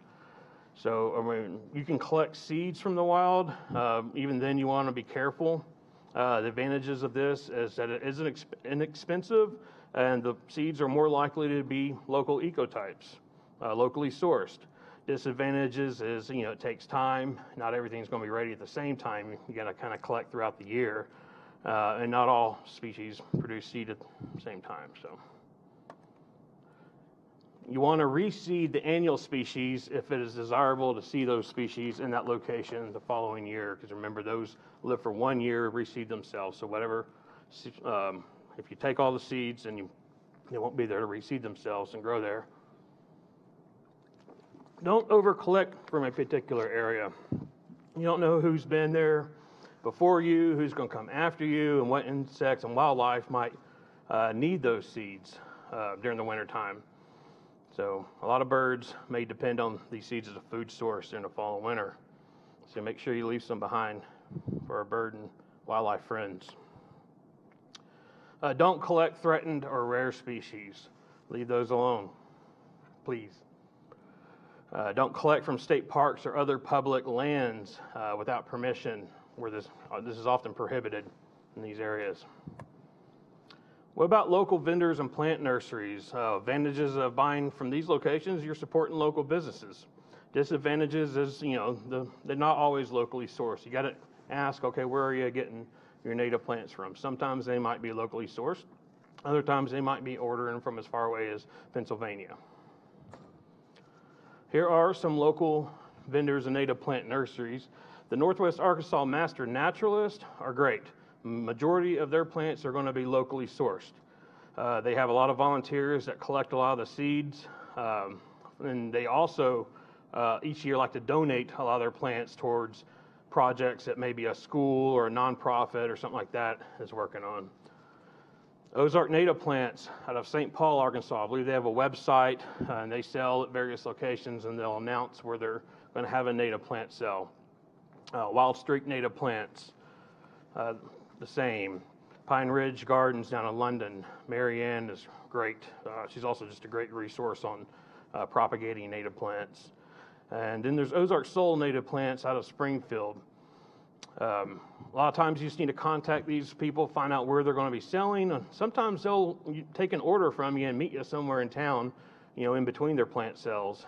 So, I mean, you can collect seeds from the wild. Even then, you want to be careful. The advantages of this is that it isn't inexpensive, and the seeds are more likely to be local ecotypes, locally sourced. Disadvantages is, you know, it takes time. Not everything's going to be ready at the same time. You got to kind of collect throughout the year, and not all species produce seed at the same time. So. You want to reseed the annual species if it is desirable to see those species in that location the following year, because remember, those live for 1 year, reseed themselves. So whatever, if you take all the seeds and they won't be there to reseed themselves and grow there. Don't overcollect from a particular area. You don't know who's been there before you, who's going to come after you, and what insects and wildlife might need those seeds during the winter time. So a lot of birds may depend on these seeds as a food source during the fall and winter. So make sure you leave some behind for our bird and wildlife friends. Don't collect threatened or rare species. Leave those alone, please. Don't collect from state parks or other public lands without permission, where this is often prohibited in these areas. What about local vendors and plant nurseries? Advantages of buying from these locations, you're supporting local businesses. Disadvantages is, you know, they're not always locally sourced. You got to ask, okay, where are you getting your native plants from? Sometimes they might be locally sourced. Other times they might be ordering from as far away as Pennsylvania. Here are some local vendors and native plant nurseries. The Northwest Arkansas Master Naturalists are great. Majority of their plants are going to be locally sourced. They have a lot of volunteers that collect a lot of the seeds, and they also each year like to donate a lot of their plants towards projects that maybe a school or a nonprofit or something like that is working on. Ozark Native Plants out of St. Paul, Arkansas, I believe they have a website, and they sell at various locations, and they'll announce where they're going to have a native plant sell. Wild Street Native Plants. The same. Pine Ridge Gardens down in London. Marianne is great. She's also just a great resource on propagating native plants. And then there's Ozark Soul Native Plants out of Springfield. A lot of times you just need to contact these people, find out where they're going to be selling. Sometimes they'll take an order from you and meet you somewhere in town, you know, in between their plant sales.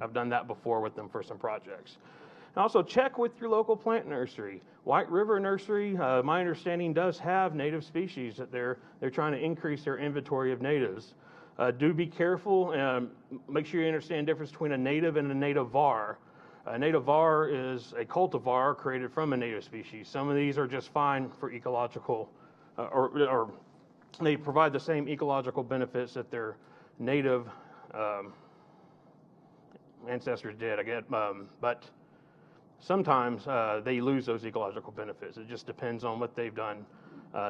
I've done that before with them for some projects. And also check with your local plant nursery. White River Nursery, my understanding, does have native species that they're trying to increase their inventory of natives. Do be careful and make sure you understand the difference between a native and a nativar. A nativar is a cultivar created from a native species. Some of these are just fine for ecological, or they provide the same ecological benefits that their native ancestors did, I guess, but sometimes they lose those ecological benefits. It just depends on what they've done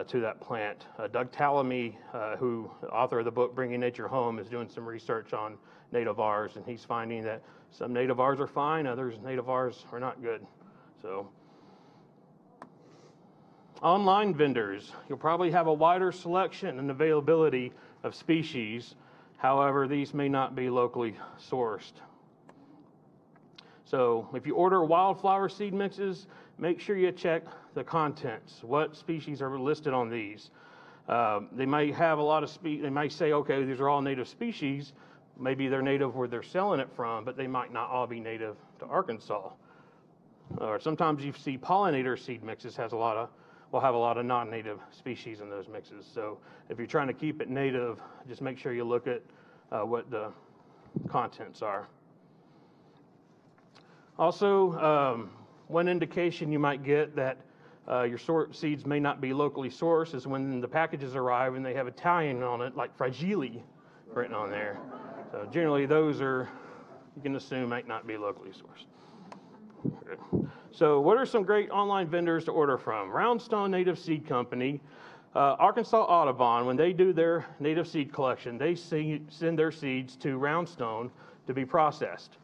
to that plant. Doug Tallamy, who author of the book Bringing Nature Home, is doing some research on nativars, and he's finding that some nativars are fine, others nativars are not good. So, online vendors, you'll probably have a wider selection and availability of species. However, these may not be locally sourced. So if you order wildflower seed mixes, make sure you check the contents. What species are listed on these? They might have a lot of species. They might say, okay, these are all native species. Maybe they're native where they're selling it from, but they might not all be native to Arkansas. Or sometimes you see pollinator seed mixes will have a lot of non-native species in those mixes. So if you're trying to keep it native, just make sure you look at what the contents are. Also, one indication you might get that your seeds may not be locally sourced is when the packages arrive and they have Italian on it, like fragile, written on there. So generally those are, you can assume, might not be locally sourced. Okay. So what are some great online vendors to order from? Roundstone Native Seed Company, Arkansas Audubon, when they do their native seed collection, they send their seeds to Roundstone to be processed.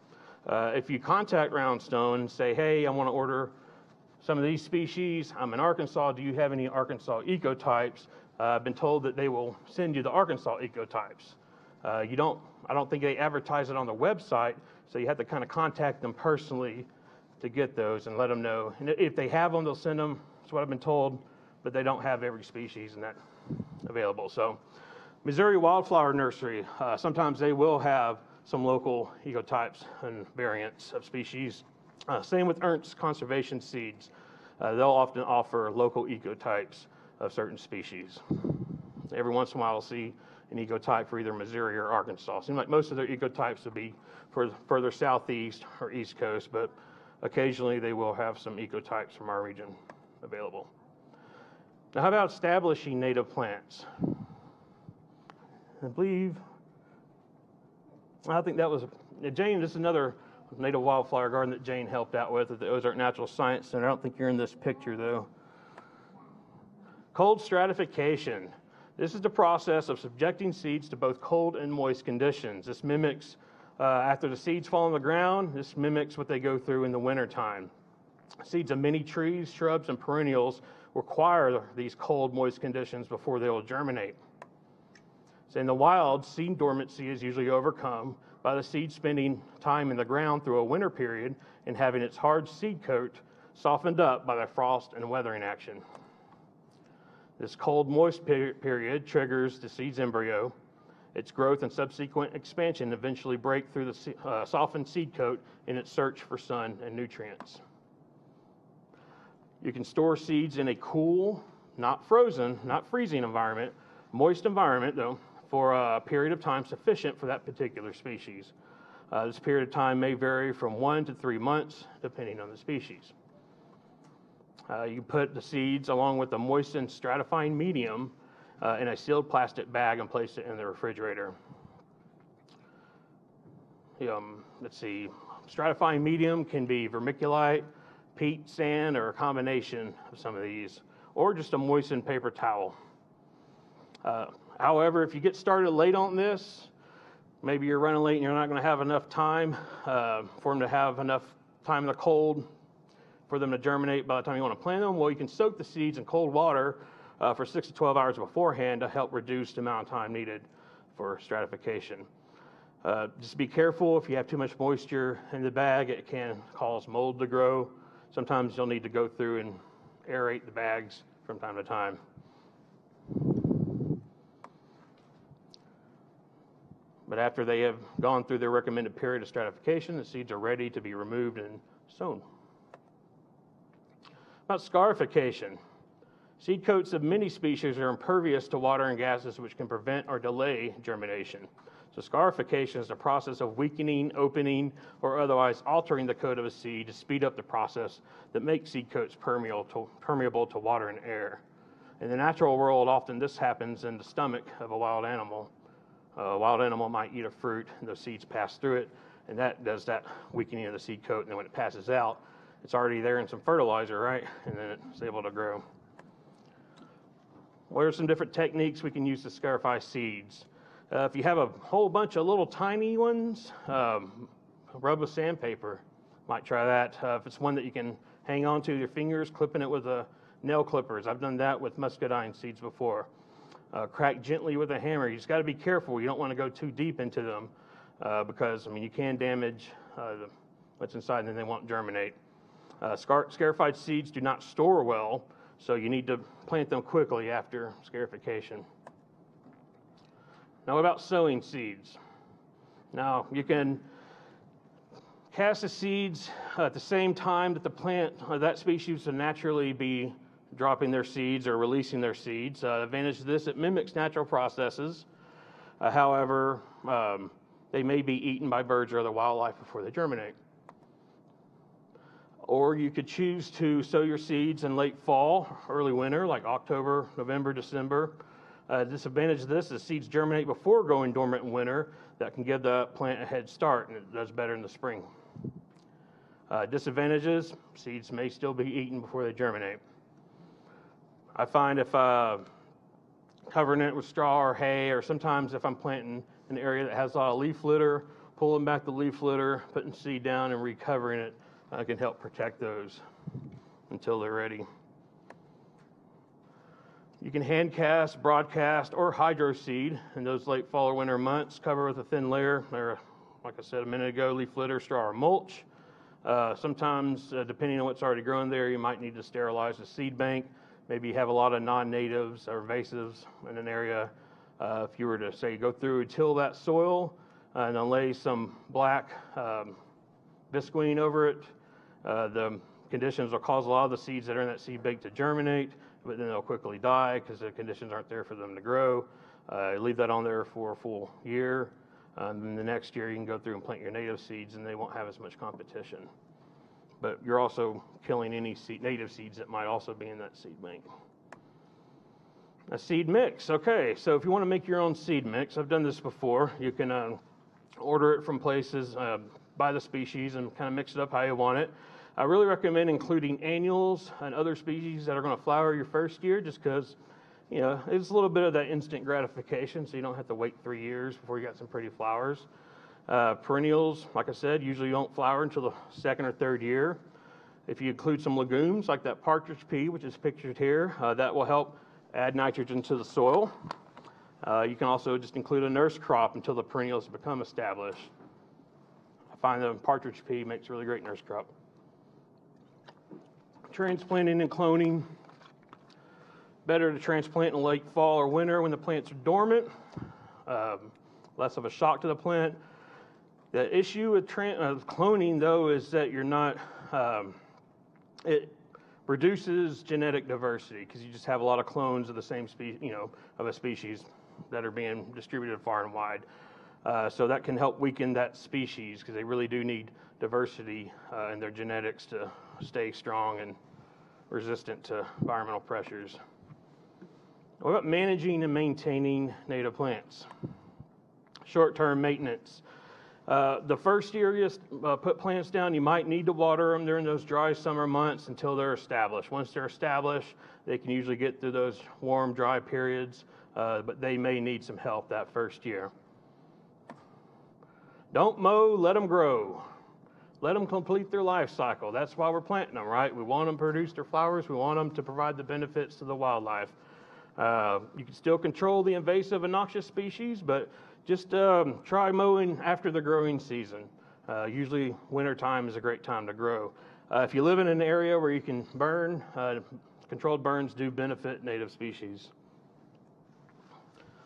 If you contact Roundstone and say, hey, I want to order some of these species, I'm in Arkansas, do you have any Arkansas ecotypes? I've been told that they will send you the Arkansas ecotypes. I don't think they advertise it on their website, so you have to kind of contact them personally to get those and let them know. And if they have them, they'll send them. That's what I've been told, but they don't have every species and that available. So Missouri Wildflower Nursery, sometimes they will have some local ecotypes and variants of species. Same with Ernst's conservation seeds. They'll often offer local ecotypes of certain species. Every once in a while, I'll see an ecotype for either Missouri or Arkansas. Seems like most of their ecotypes will be for further southeast or east coast, but occasionally they will have some ecotypes from our region available. Now, how about establishing native plants? I think that was Jane. This is another native wildflower garden that Jane helped out with at the Ozark Natural Science Center. I don't think you're in this picture though. Cold stratification. This is the process of subjecting seeds to both cold and moist conditions. This mimics, after the seeds fall on the ground, this mimics what they go through in the wintertime. Seeds of many trees, shrubs, and perennials require these cold, moist conditions before they will germinate. So in the wild, seed dormancy is usually overcome by the seed spending time in the ground through a winter period and having its hard seed coat softened up by the frost and weathering action. This cold, moist period triggers the seed's embryo. Its growth and subsequent expansion eventually break through the softened seed coat in its search for sun and nutrients. You can store seeds in a cool, not frozen, not freezing environment, moist environment though, for a period of time sufficient for that particular species. This period of time may vary from 1 to 3 months, depending on the species. You put the seeds along with a moistened stratifying medium in a sealed plastic bag and place it in the refrigerator. Let's see, stratifying medium can be vermiculite, peat, sand, or a combination of some of these, or just a moistened paper towel. However, if you get started late on this, maybe you're running late and you're not going to have enough time for them to have enough time in the cold for them to germinate by the time you want to plant them. Well, you can soak the seeds in cold water for 6 to 12 hours beforehand to help reduce the amount of time needed for stratification. Just be careful. If you have too much moisture in the bag, it can cause mold to grow. Sometimes you'll need to go through and aerate the bags from time to time. But after they have gone through their recommended period of stratification, the seeds are ready to be removed and sown. about scarification? Seed coats of many species are impervious to water and gases, which can prevent or delay germination. So scarification is the process of weakening, opening, or otherwise altering the coat of a seed to speed up the process that makes seed coats permeable to water and air. In the natural world, often this happens in the stomach of a wild animal. A wild animal might eat a fruit, and those seeds pass through it, and that does that weakening of the seed coat, and then when it passes out, it's already there in some fertilizer, right? And then it's able to grow. What are some different techniques we can use to scarify seeds? If you have a whole bunch of little tiny ones, rub with sandpaper. Might try that. If it's one that you can hang on to your fingers, clipping it with nail clippers. I've done that with muscadine seeds before. Crack gently with a hammer. You just got to be careful. You don't want to go too deep into them because, I mean, you can damage what's inside and then they won't germinate. Scarified seeds do not store well, so you need to plant them quickly after scarification. Now, what about sowing seeds? Now, you can cast the seeds at the same time that the plant or that species will naturally be dropping their seeds or releasing their seeds. The advantage of this, it mimics natural processes. However, they may be eaten by birds or other wildlife before they germinate. Or you could choose to sow your seeds in late fall, early winter, like October, November, December. Disadvantage of this is seeds germinate before going dormant in winter. That can give the plant a head start, and it does better in the spring. Disadvantages, seeds may still be eaten before they germinate. I find if covering it with straw or hay, or sometimes if I'm planting an area that has a lot of leaf litter, pulling back the leaf litter, putting seed down and recovering it, can help protect those until they're ready. You can hand cast, broadcast, or hydro seed in those late fall or winter months. Cover with a thin layer, or, like I said a minute ago, leaf litter, straw, or mulch. Sometimes, depending on what's already grown there, you might need to sterilize the seed bank. Maybe you have a lot of non-natives or invasives in an area. If you were to, say, go through and till that soil and lay some black visqueen over it, the conditions will cause a lot of the seeds that are in that seed bank to germinate, but then they'll quickly die because the conditions aren't there for them to grow. Leave that on there for a full year. And then the next year you can go through and plant your native seeds and they won't have as much competition. But you're also killing any native seeds that might also be in that seed bank. A seed mix. Okay, so if you want to make your own seed mix, I've done this before. You can order it from places by the species and kind of mix it up how you want it. I really recommend including annuals and other species that are going to flower your first year just because, you know, it's a little bit of that instant gratification, so you don't have to wait 3 years before you got some pretty flowers. Perennials, like I said, usually don't flower until the second or third year. If you include some legumes like that partridge pea, which is pictured here, that will help add nitrogen to the soil. You can also just include a nurse crop until the perennials become established. I find that partridge pea makes a really great nurse crop. Transplanting and cloning. Better to transplant in late fall or winter when the plants are dormant. Less of a shock to the plant. The issue with cloning, though, is that you're not, it reduces genetic diversity because you just have a lot of clones of the same species, you know, of a species that are being distributed far and wide. So that can help weaken that species because they really do need diversity in their genetics to stay strong and resistant to environmental pressures. What about managing and maintaining native plants? Short-term maintenance. The first year you put plants down, you might need to water them during those dry summer months until they're established. Once they're established, they can usually get through those warm, dry periods, but they may need some help that first year. Don't mow, let them grow. Let them complete their life cycle. That's why we're planting them, right? We want them to produce their flowers. We want them to provide the benefits to the wildlife. You can still control the invasive and noxious species, but just try mowing after the growing season. Usually winter time is a great time to grow. If you live in an area where you can burn, controlled burns do benefit native species.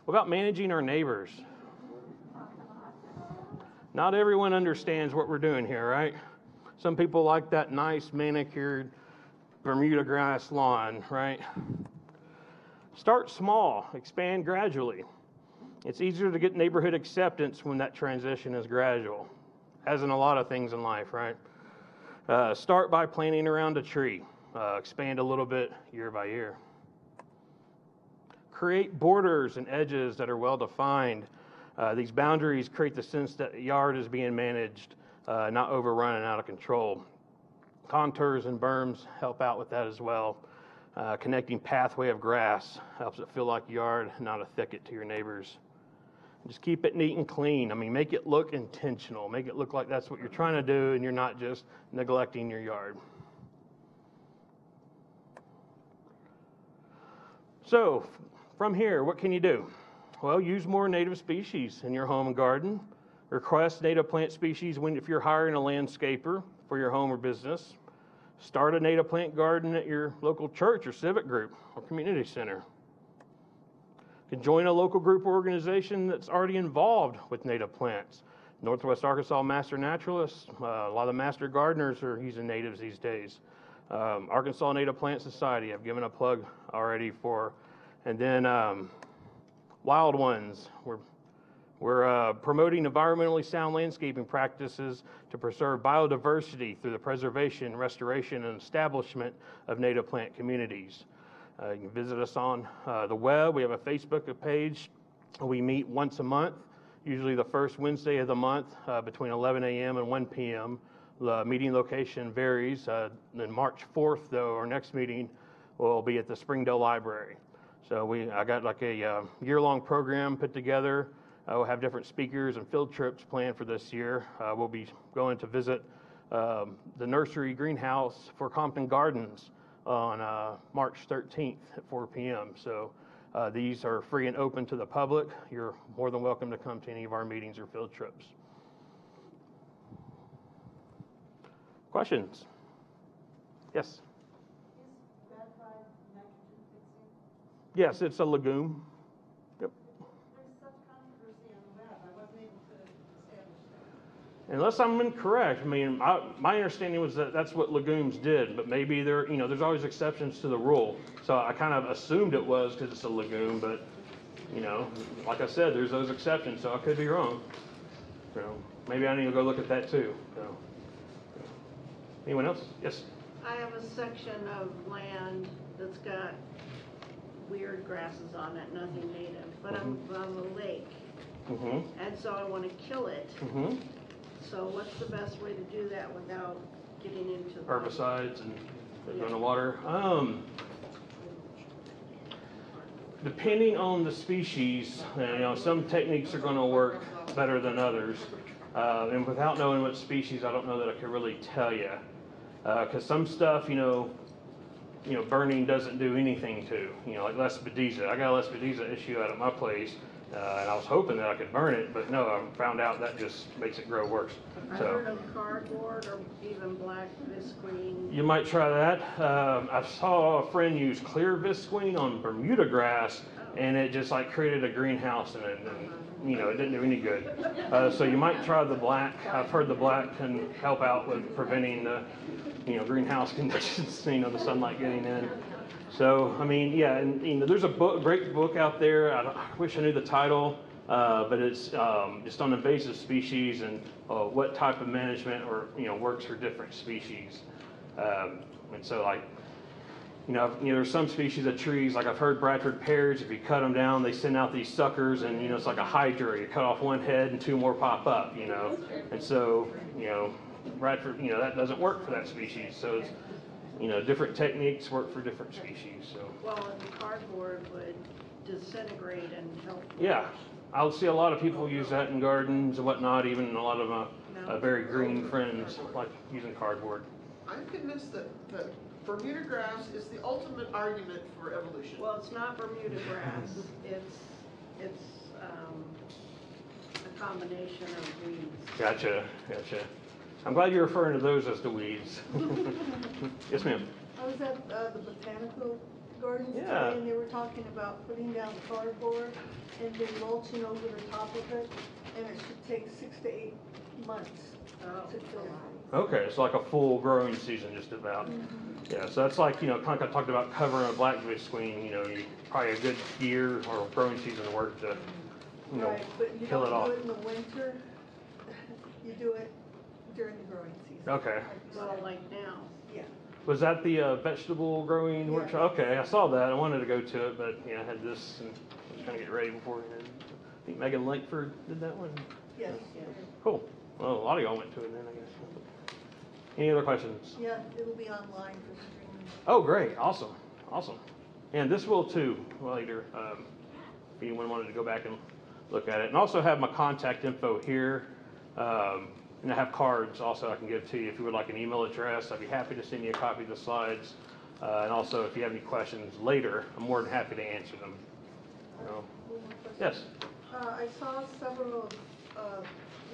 What about managing our neighbors? Not everyone understands what we're doing here, right? Some people like that nice manicured Bermuda grass lawn, right? Start small, expand gradually. It's easier to get neighborhood acceptance when that transition is gradual, as in a lot of things in life, right? Start by planting around a tree. Expand a little bit year by year. Create borders and edges that are well defined. These boundaries create the sense that the yard is being managed, not overrun and out of control. Contours and berms help out with that as well. Connecting pathway of grass helps it feel like a yard, not a thicket to your neighbors. Just keep it neat and clean. I mean, make it look intentional. Make it look like that's what you're trying to do and you're not just neglecting your yard. So, from here, what can you do? Well, use more native species in your home and garden. Request native plant species if you're hiring a landscaper for your home or business. Start a native plant garden at your local church or civic group or community center. You can join a local group or organization that's already involved with native plants. Northwest Arkansas Master Naturalists, a lot of the master gardeners are using natives these days. Arkansas Native Plant Society, I've given a plug already for. And then Wild Ones, we're promoting environmentally sound landscaping practices to preserve biodiversity through the preservation, restoration, and establishment of native plant communities. You can visit us on the web. We have a Facebook page. We meet once a month, usually the first Wednesday of the month between 11 a.m. and 1 p.m. The meeting location varies. Then March 4th, though, our next meeting will be at the Springdale Library. So I got like a year-long program put together. We'll have different speakers and field trips planned for this year. We'll be going to visit the nursery greenhouse for Compton Gardens on March 13th at 4 p.m. So these are free and open to the public. You're more than welcome to come to any of our meetings or field trips. Questions? Yes? Is bad by nitrogen fixing? Yes, it's a legume. Unless I'm incorrect, I mean, my understanding was that that's what legumes did, but maybe there, you know, there's always exceptions to the rule. So I kind of assumed it was because it's a legume, but, you know, like I said, there's those exceptions, so I could be wrong. So maybe I need to go look at that too. So. Anyone else? Yes? I have a section of land that's got weird grasses on it, nothing native, but I'm a lake. Mm-hmm. And so I want to kill it. Mm-hmm. So what's the best way to do that without getting into herbicides and putting on the water? Depending on the species, you know, some techniques are going to work better than others. And without knowing what species, I don't know that I could really tell you. Because some stuff, you know, burning doesn't do anything to. You know, like Lespediza. I got a Lespediza issue out at my place. And I was hoping that I could burn it, but no, I found out that just makes it grow worse. So, I heard of cardboard or even black visqueen. You might try that. I saw a friend use clear visqueen on Bermuda grass, and it just like created a greenhouse in it, and you know, it didn't do any good. So you might try the black. I've heard the black can help out with preventing the, you know, greenhouse conditions, you know, the sunlight getting in. So, I mean, yeah, and you know, there's a book, great book out there. I wish I knew the title, but it's just on invasive species and what type of management or, you know, works for different species. And so, like, you know, there's some species of trees, like I've heard Bradford pears, if you cut them down, they send out these suckers, and, you know, it's like a hydra. You cut off one head and two more pop up, you know. And so, you know, Bradford, you know, that doesn't work for that species. So it's, you know, different techniques work for different species. So. Well, and the cardboard would disintegrate and help. Yeah, I'll see a lot of people use that in gardens and whatnot, even a lot of my very green friends like using cardboard. I'm convinced that Bermuda grass is the ultimate argument for evolution. Well, it's not Bermuda grass. it's a combination of weeds. Gotcha, gotcha. I'm glad you're referring to those as the weeds. Yes, ma'am. I was at the botanical gardens today, and they were talking about putting down cardboard and then mulching over the top of it, and it should take 6 to 8 months to kill it. Okay, it's like a full growing season just about. Mm-hmm. Yeah, so that's like, you know, kind of talked about covering a blackfish queen, you know, you probably a good year or growing season of work to, you know, right, but you kill it off. You do it in the winter, you do it during the growing season. Okay. Well, like now. Yeah. Was that the vegetable growing workshop? Okay, I saw that. I wanted to go to it, but, yeah, I had this and I was trying to get ready beforehand. I think Megan Lankford did that one. Yes. Yeah. Cool. Well, a lot of y'all went to it then, I guess. Any other questions? Yeah, it'll be online for streaming. Oh, great. Awesome. Awesome. And this will too later if anyone wanted to go back and look at it. And also have my contact info here. And I have cards also I can give to you if you would like an email address. I'd be happy to send you a copy of the slides. And also if you have any questions later, I'm more than happy to answer them. You know? One more question. Yes? I saw several little, or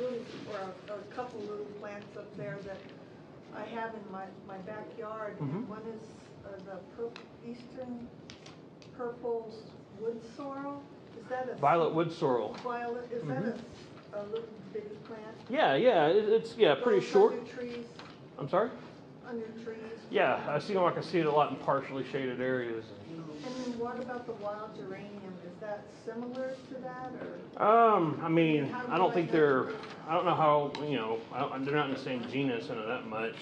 a couple little plants up there that I have in my backyard. Mm-hmm. One is the Eastern Purple Wood Sorrel. Is that a violet wood sorrel? Violet is mm-hmm. that a little bitty plant? Yeah, yeah, it's pretty short. Under trees. I'm sorry. Under trees. Yeah, I can see it a lot in partially shaded areas. And then what about the wild geranium? Is that similar to that, or? I mean, I don't know how, you know, they're not in the same genus and that much.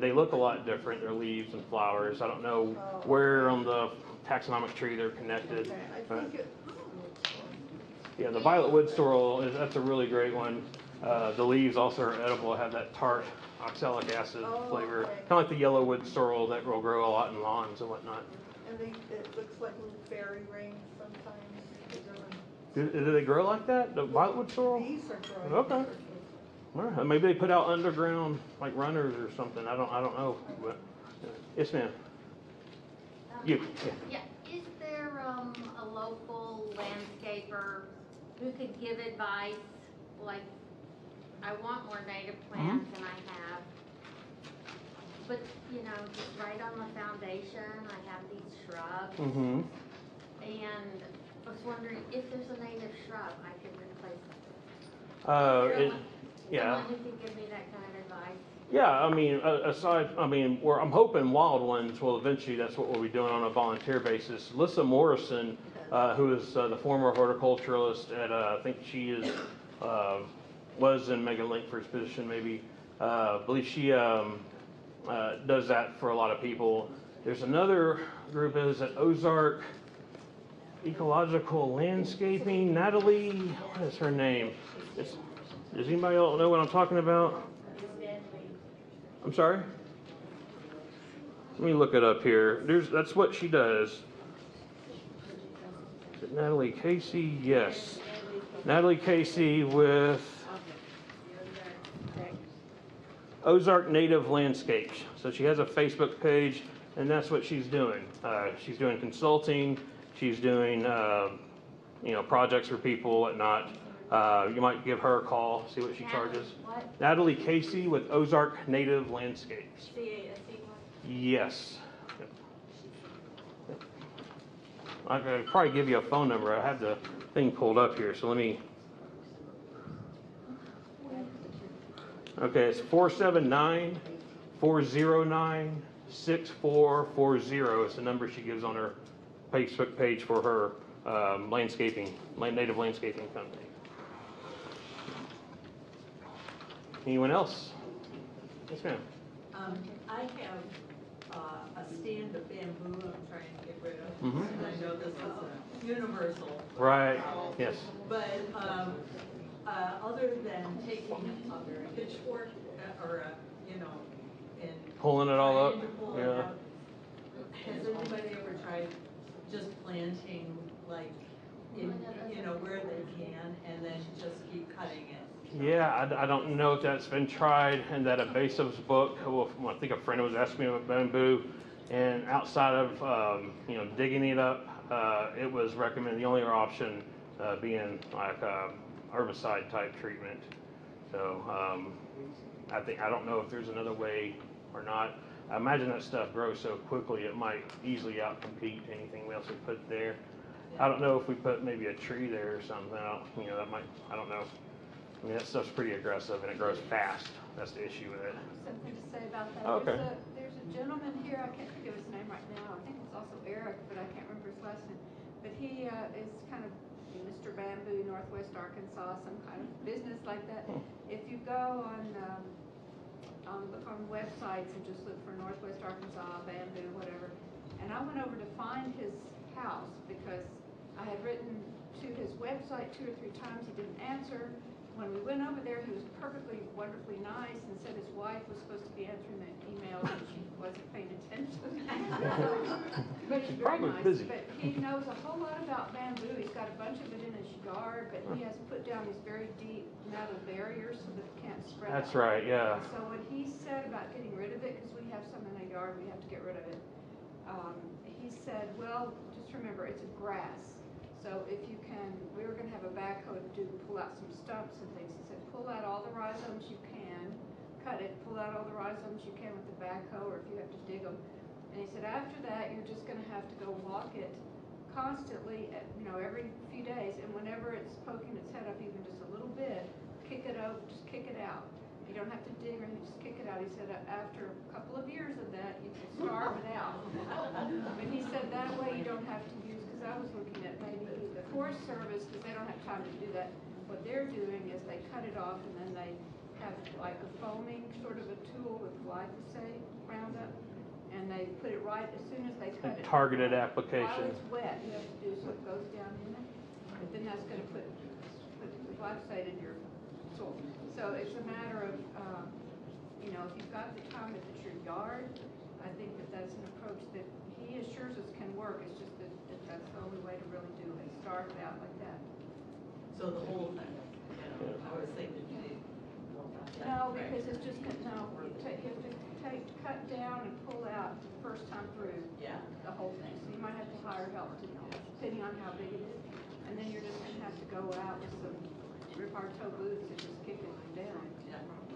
They look a lot different, their leaves and flowers. I don't know where on the taxonomic tree they're connected. Okay. Yeah, the violet wood sorrel, that's a really great one. The leaves also are edible, have that tart oxalic acid flavor. Okay. Kind of like the yellow wood sorrel that will grow a lot in lawns and whatnot. And it looks like little fairy rings sometimes. Do they grow like that? The violetwood sorrel? These are growing. Okay. Well, maybe they put out underground like runners or something. I don't know. But, yes, ma'am. You. Yeah. Is there a local landscaper who could give advice? Like, I want more native plants than I have. But, you know, just right on the foundation, I have these shrubs, and I was wondering if there's a native shrub I could replace them. Someone who can give me that kind of advice. Yeah, I mean, I'm hoping Wild Ones will eventually, that's what we'll be doing on a volunteer basis. Lissa Morrison, who is the former horticulturalist at, I think she is, was in Megan Lankford's position maybe, I believe she, does that for a lot of people. There's another group that is at Ozark Ecological Landscaping. Natalie, what is her name? Does anybody else know what I'm talking about? I'm sorry? Let me look it up here. That's what she does. Is it Natalie Casey? Yes. Natalie Casey with Ozark Native Landscapes. So she has a Facebook page, and that's what she's doing. She's doing consulting. She's doing, you know, projects for people, whatnot. You might give her a call, see what she charges. What? Natalie Casey with Ozark Native Landscapes. C-A-S-E-Y. Yes. Yep. I could probably give you a phone number. I have the thing pulled up here, so let me. Okay, it's 479-409-6440 is the number she gives on her Facebook page for her native landscaping company. Anyone else? Yes, ma'am. I have a stand of bamboo I'm trying to get rid of. Mm-hmm. And I know this is universal. Right, yes. But other than taking a pitchfork or a, you know, and pulling it all up, has anybody ever tried just planting like in, you know, where they can and then just keep cutting it? Yeah, I don't know if that's been tried. And that Abasive's book, I think a friend was asking me about bamboo, and outside of you know, digging it up, it was recommended the only option being like herbicide type treatment. So I don't know if there's another way or not. I imagine that stuff grows so quickly it might easily outcompete anything else we put there. I don't know if we put maybe a tree there or something. I don't know. I mean, that stuff's pretty aggressive and it grows fast. That's the issue with it. Something to say about that. Okay. There's a gentleman here, I can't think of his name right now, I think it's also Eric, but I can't remember his last name, but he is kind of Mr. Bamboo, Northwest Arkansas, some kind of business like that. If you go on look on websites and just look for Northwest Arkansas, bamboo, whatever, and I went over to find his house because I had written to his website 2 or 3 times, he didn't answer. When we went over there, he was perfectly, wonderfully nice and said his wife was supposed to be answering the email and she wasn't paying attention. But he's very nice. Busy. But he knows a whole lot about bamboo. He's got a bunch of it in his yard, but he has put down these very deep metal barriers so that it can't spread. That's right, yeah. So what he said about getting rid of it, because we have some in our yard, we have to get rid of it. He said, well, just remember, it's a grass. So if you can, we were going to have a backhoe to pull out some stumps and things. He said, pull out all the rhizomes you can, cut it, pull out all the rhizomes you can with the backhoe, or if you have to dig them. And he said, after that, you're just going to have to go walk it constantly, you know, every few days. And whenever it's poking its head up even just a little bit, kick it out, just kick it out. You don't have to dig or anything, just kick it out. He said, after a couple of years of that, you can starve it out. But he said, that way you don't have to use, because I was looking at maybe the Forest Service, because they don't have time to do that. What they're doing is they cut it off and then they have like a foaming sort of a tool with glyphosate, Roundup, and they put it right as soon as they cut it. Targeted application. While it's wet, you have to do so it goes down in it. But then that's going to put the glyphosate in your soil. So it's a matter of, you know, if you've got the time, if it's your yard, I think that that's an approach that he assures us can work. It's just that that's the only way to really do it. Start it out like that. So the whole thing, you know, I was thinking you did. No, because it's just, no, you have to take, cut down and pull out the first time through the whole thing. So you might have to hire help, to, depending on how big it is. And then you're just going to have to go out with some rip-our-toe boots and just kick it down.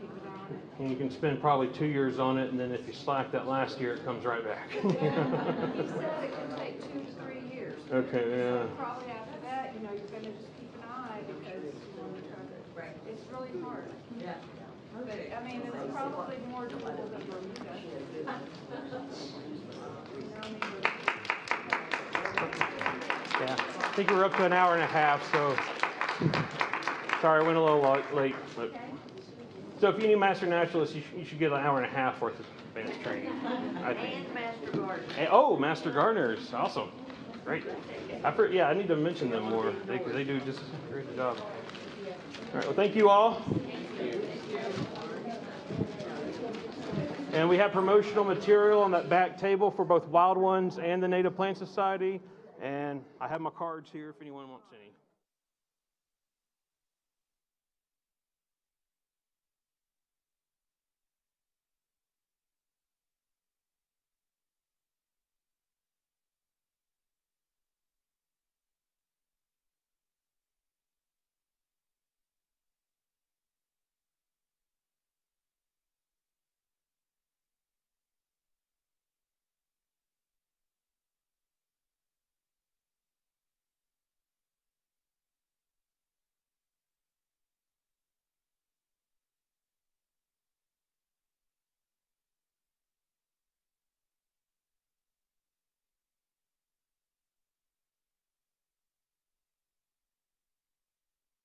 Keep it on it. And you can spend probably 2 years on it, and then if you slack that last year, it comes right back. He said it can take 2 to 3 years. Okay, yeah. So probably after that, you know, you're going to just keep an eye because you want to cover it. Right. It's really hard. Yeah. But, I mean, it's probably more doable than Bermuda. You know what I mean? Yeah. I think we're up to 1.5 hours, so... Sorry, I went a little late. But okay. So if you need Master Naturalist, you should get 1.5 hours worth of advanced training. I think. And Master Gardeners. Oh, Master Gardeners. Awesome. Great. I've heard, yeah, I need to mention them more. They do just a great job. All right, well, thank you all. And we have promotional material on that back table for both Wild Ones and the Native Plant Society. And I have my cards here if anyone wants any.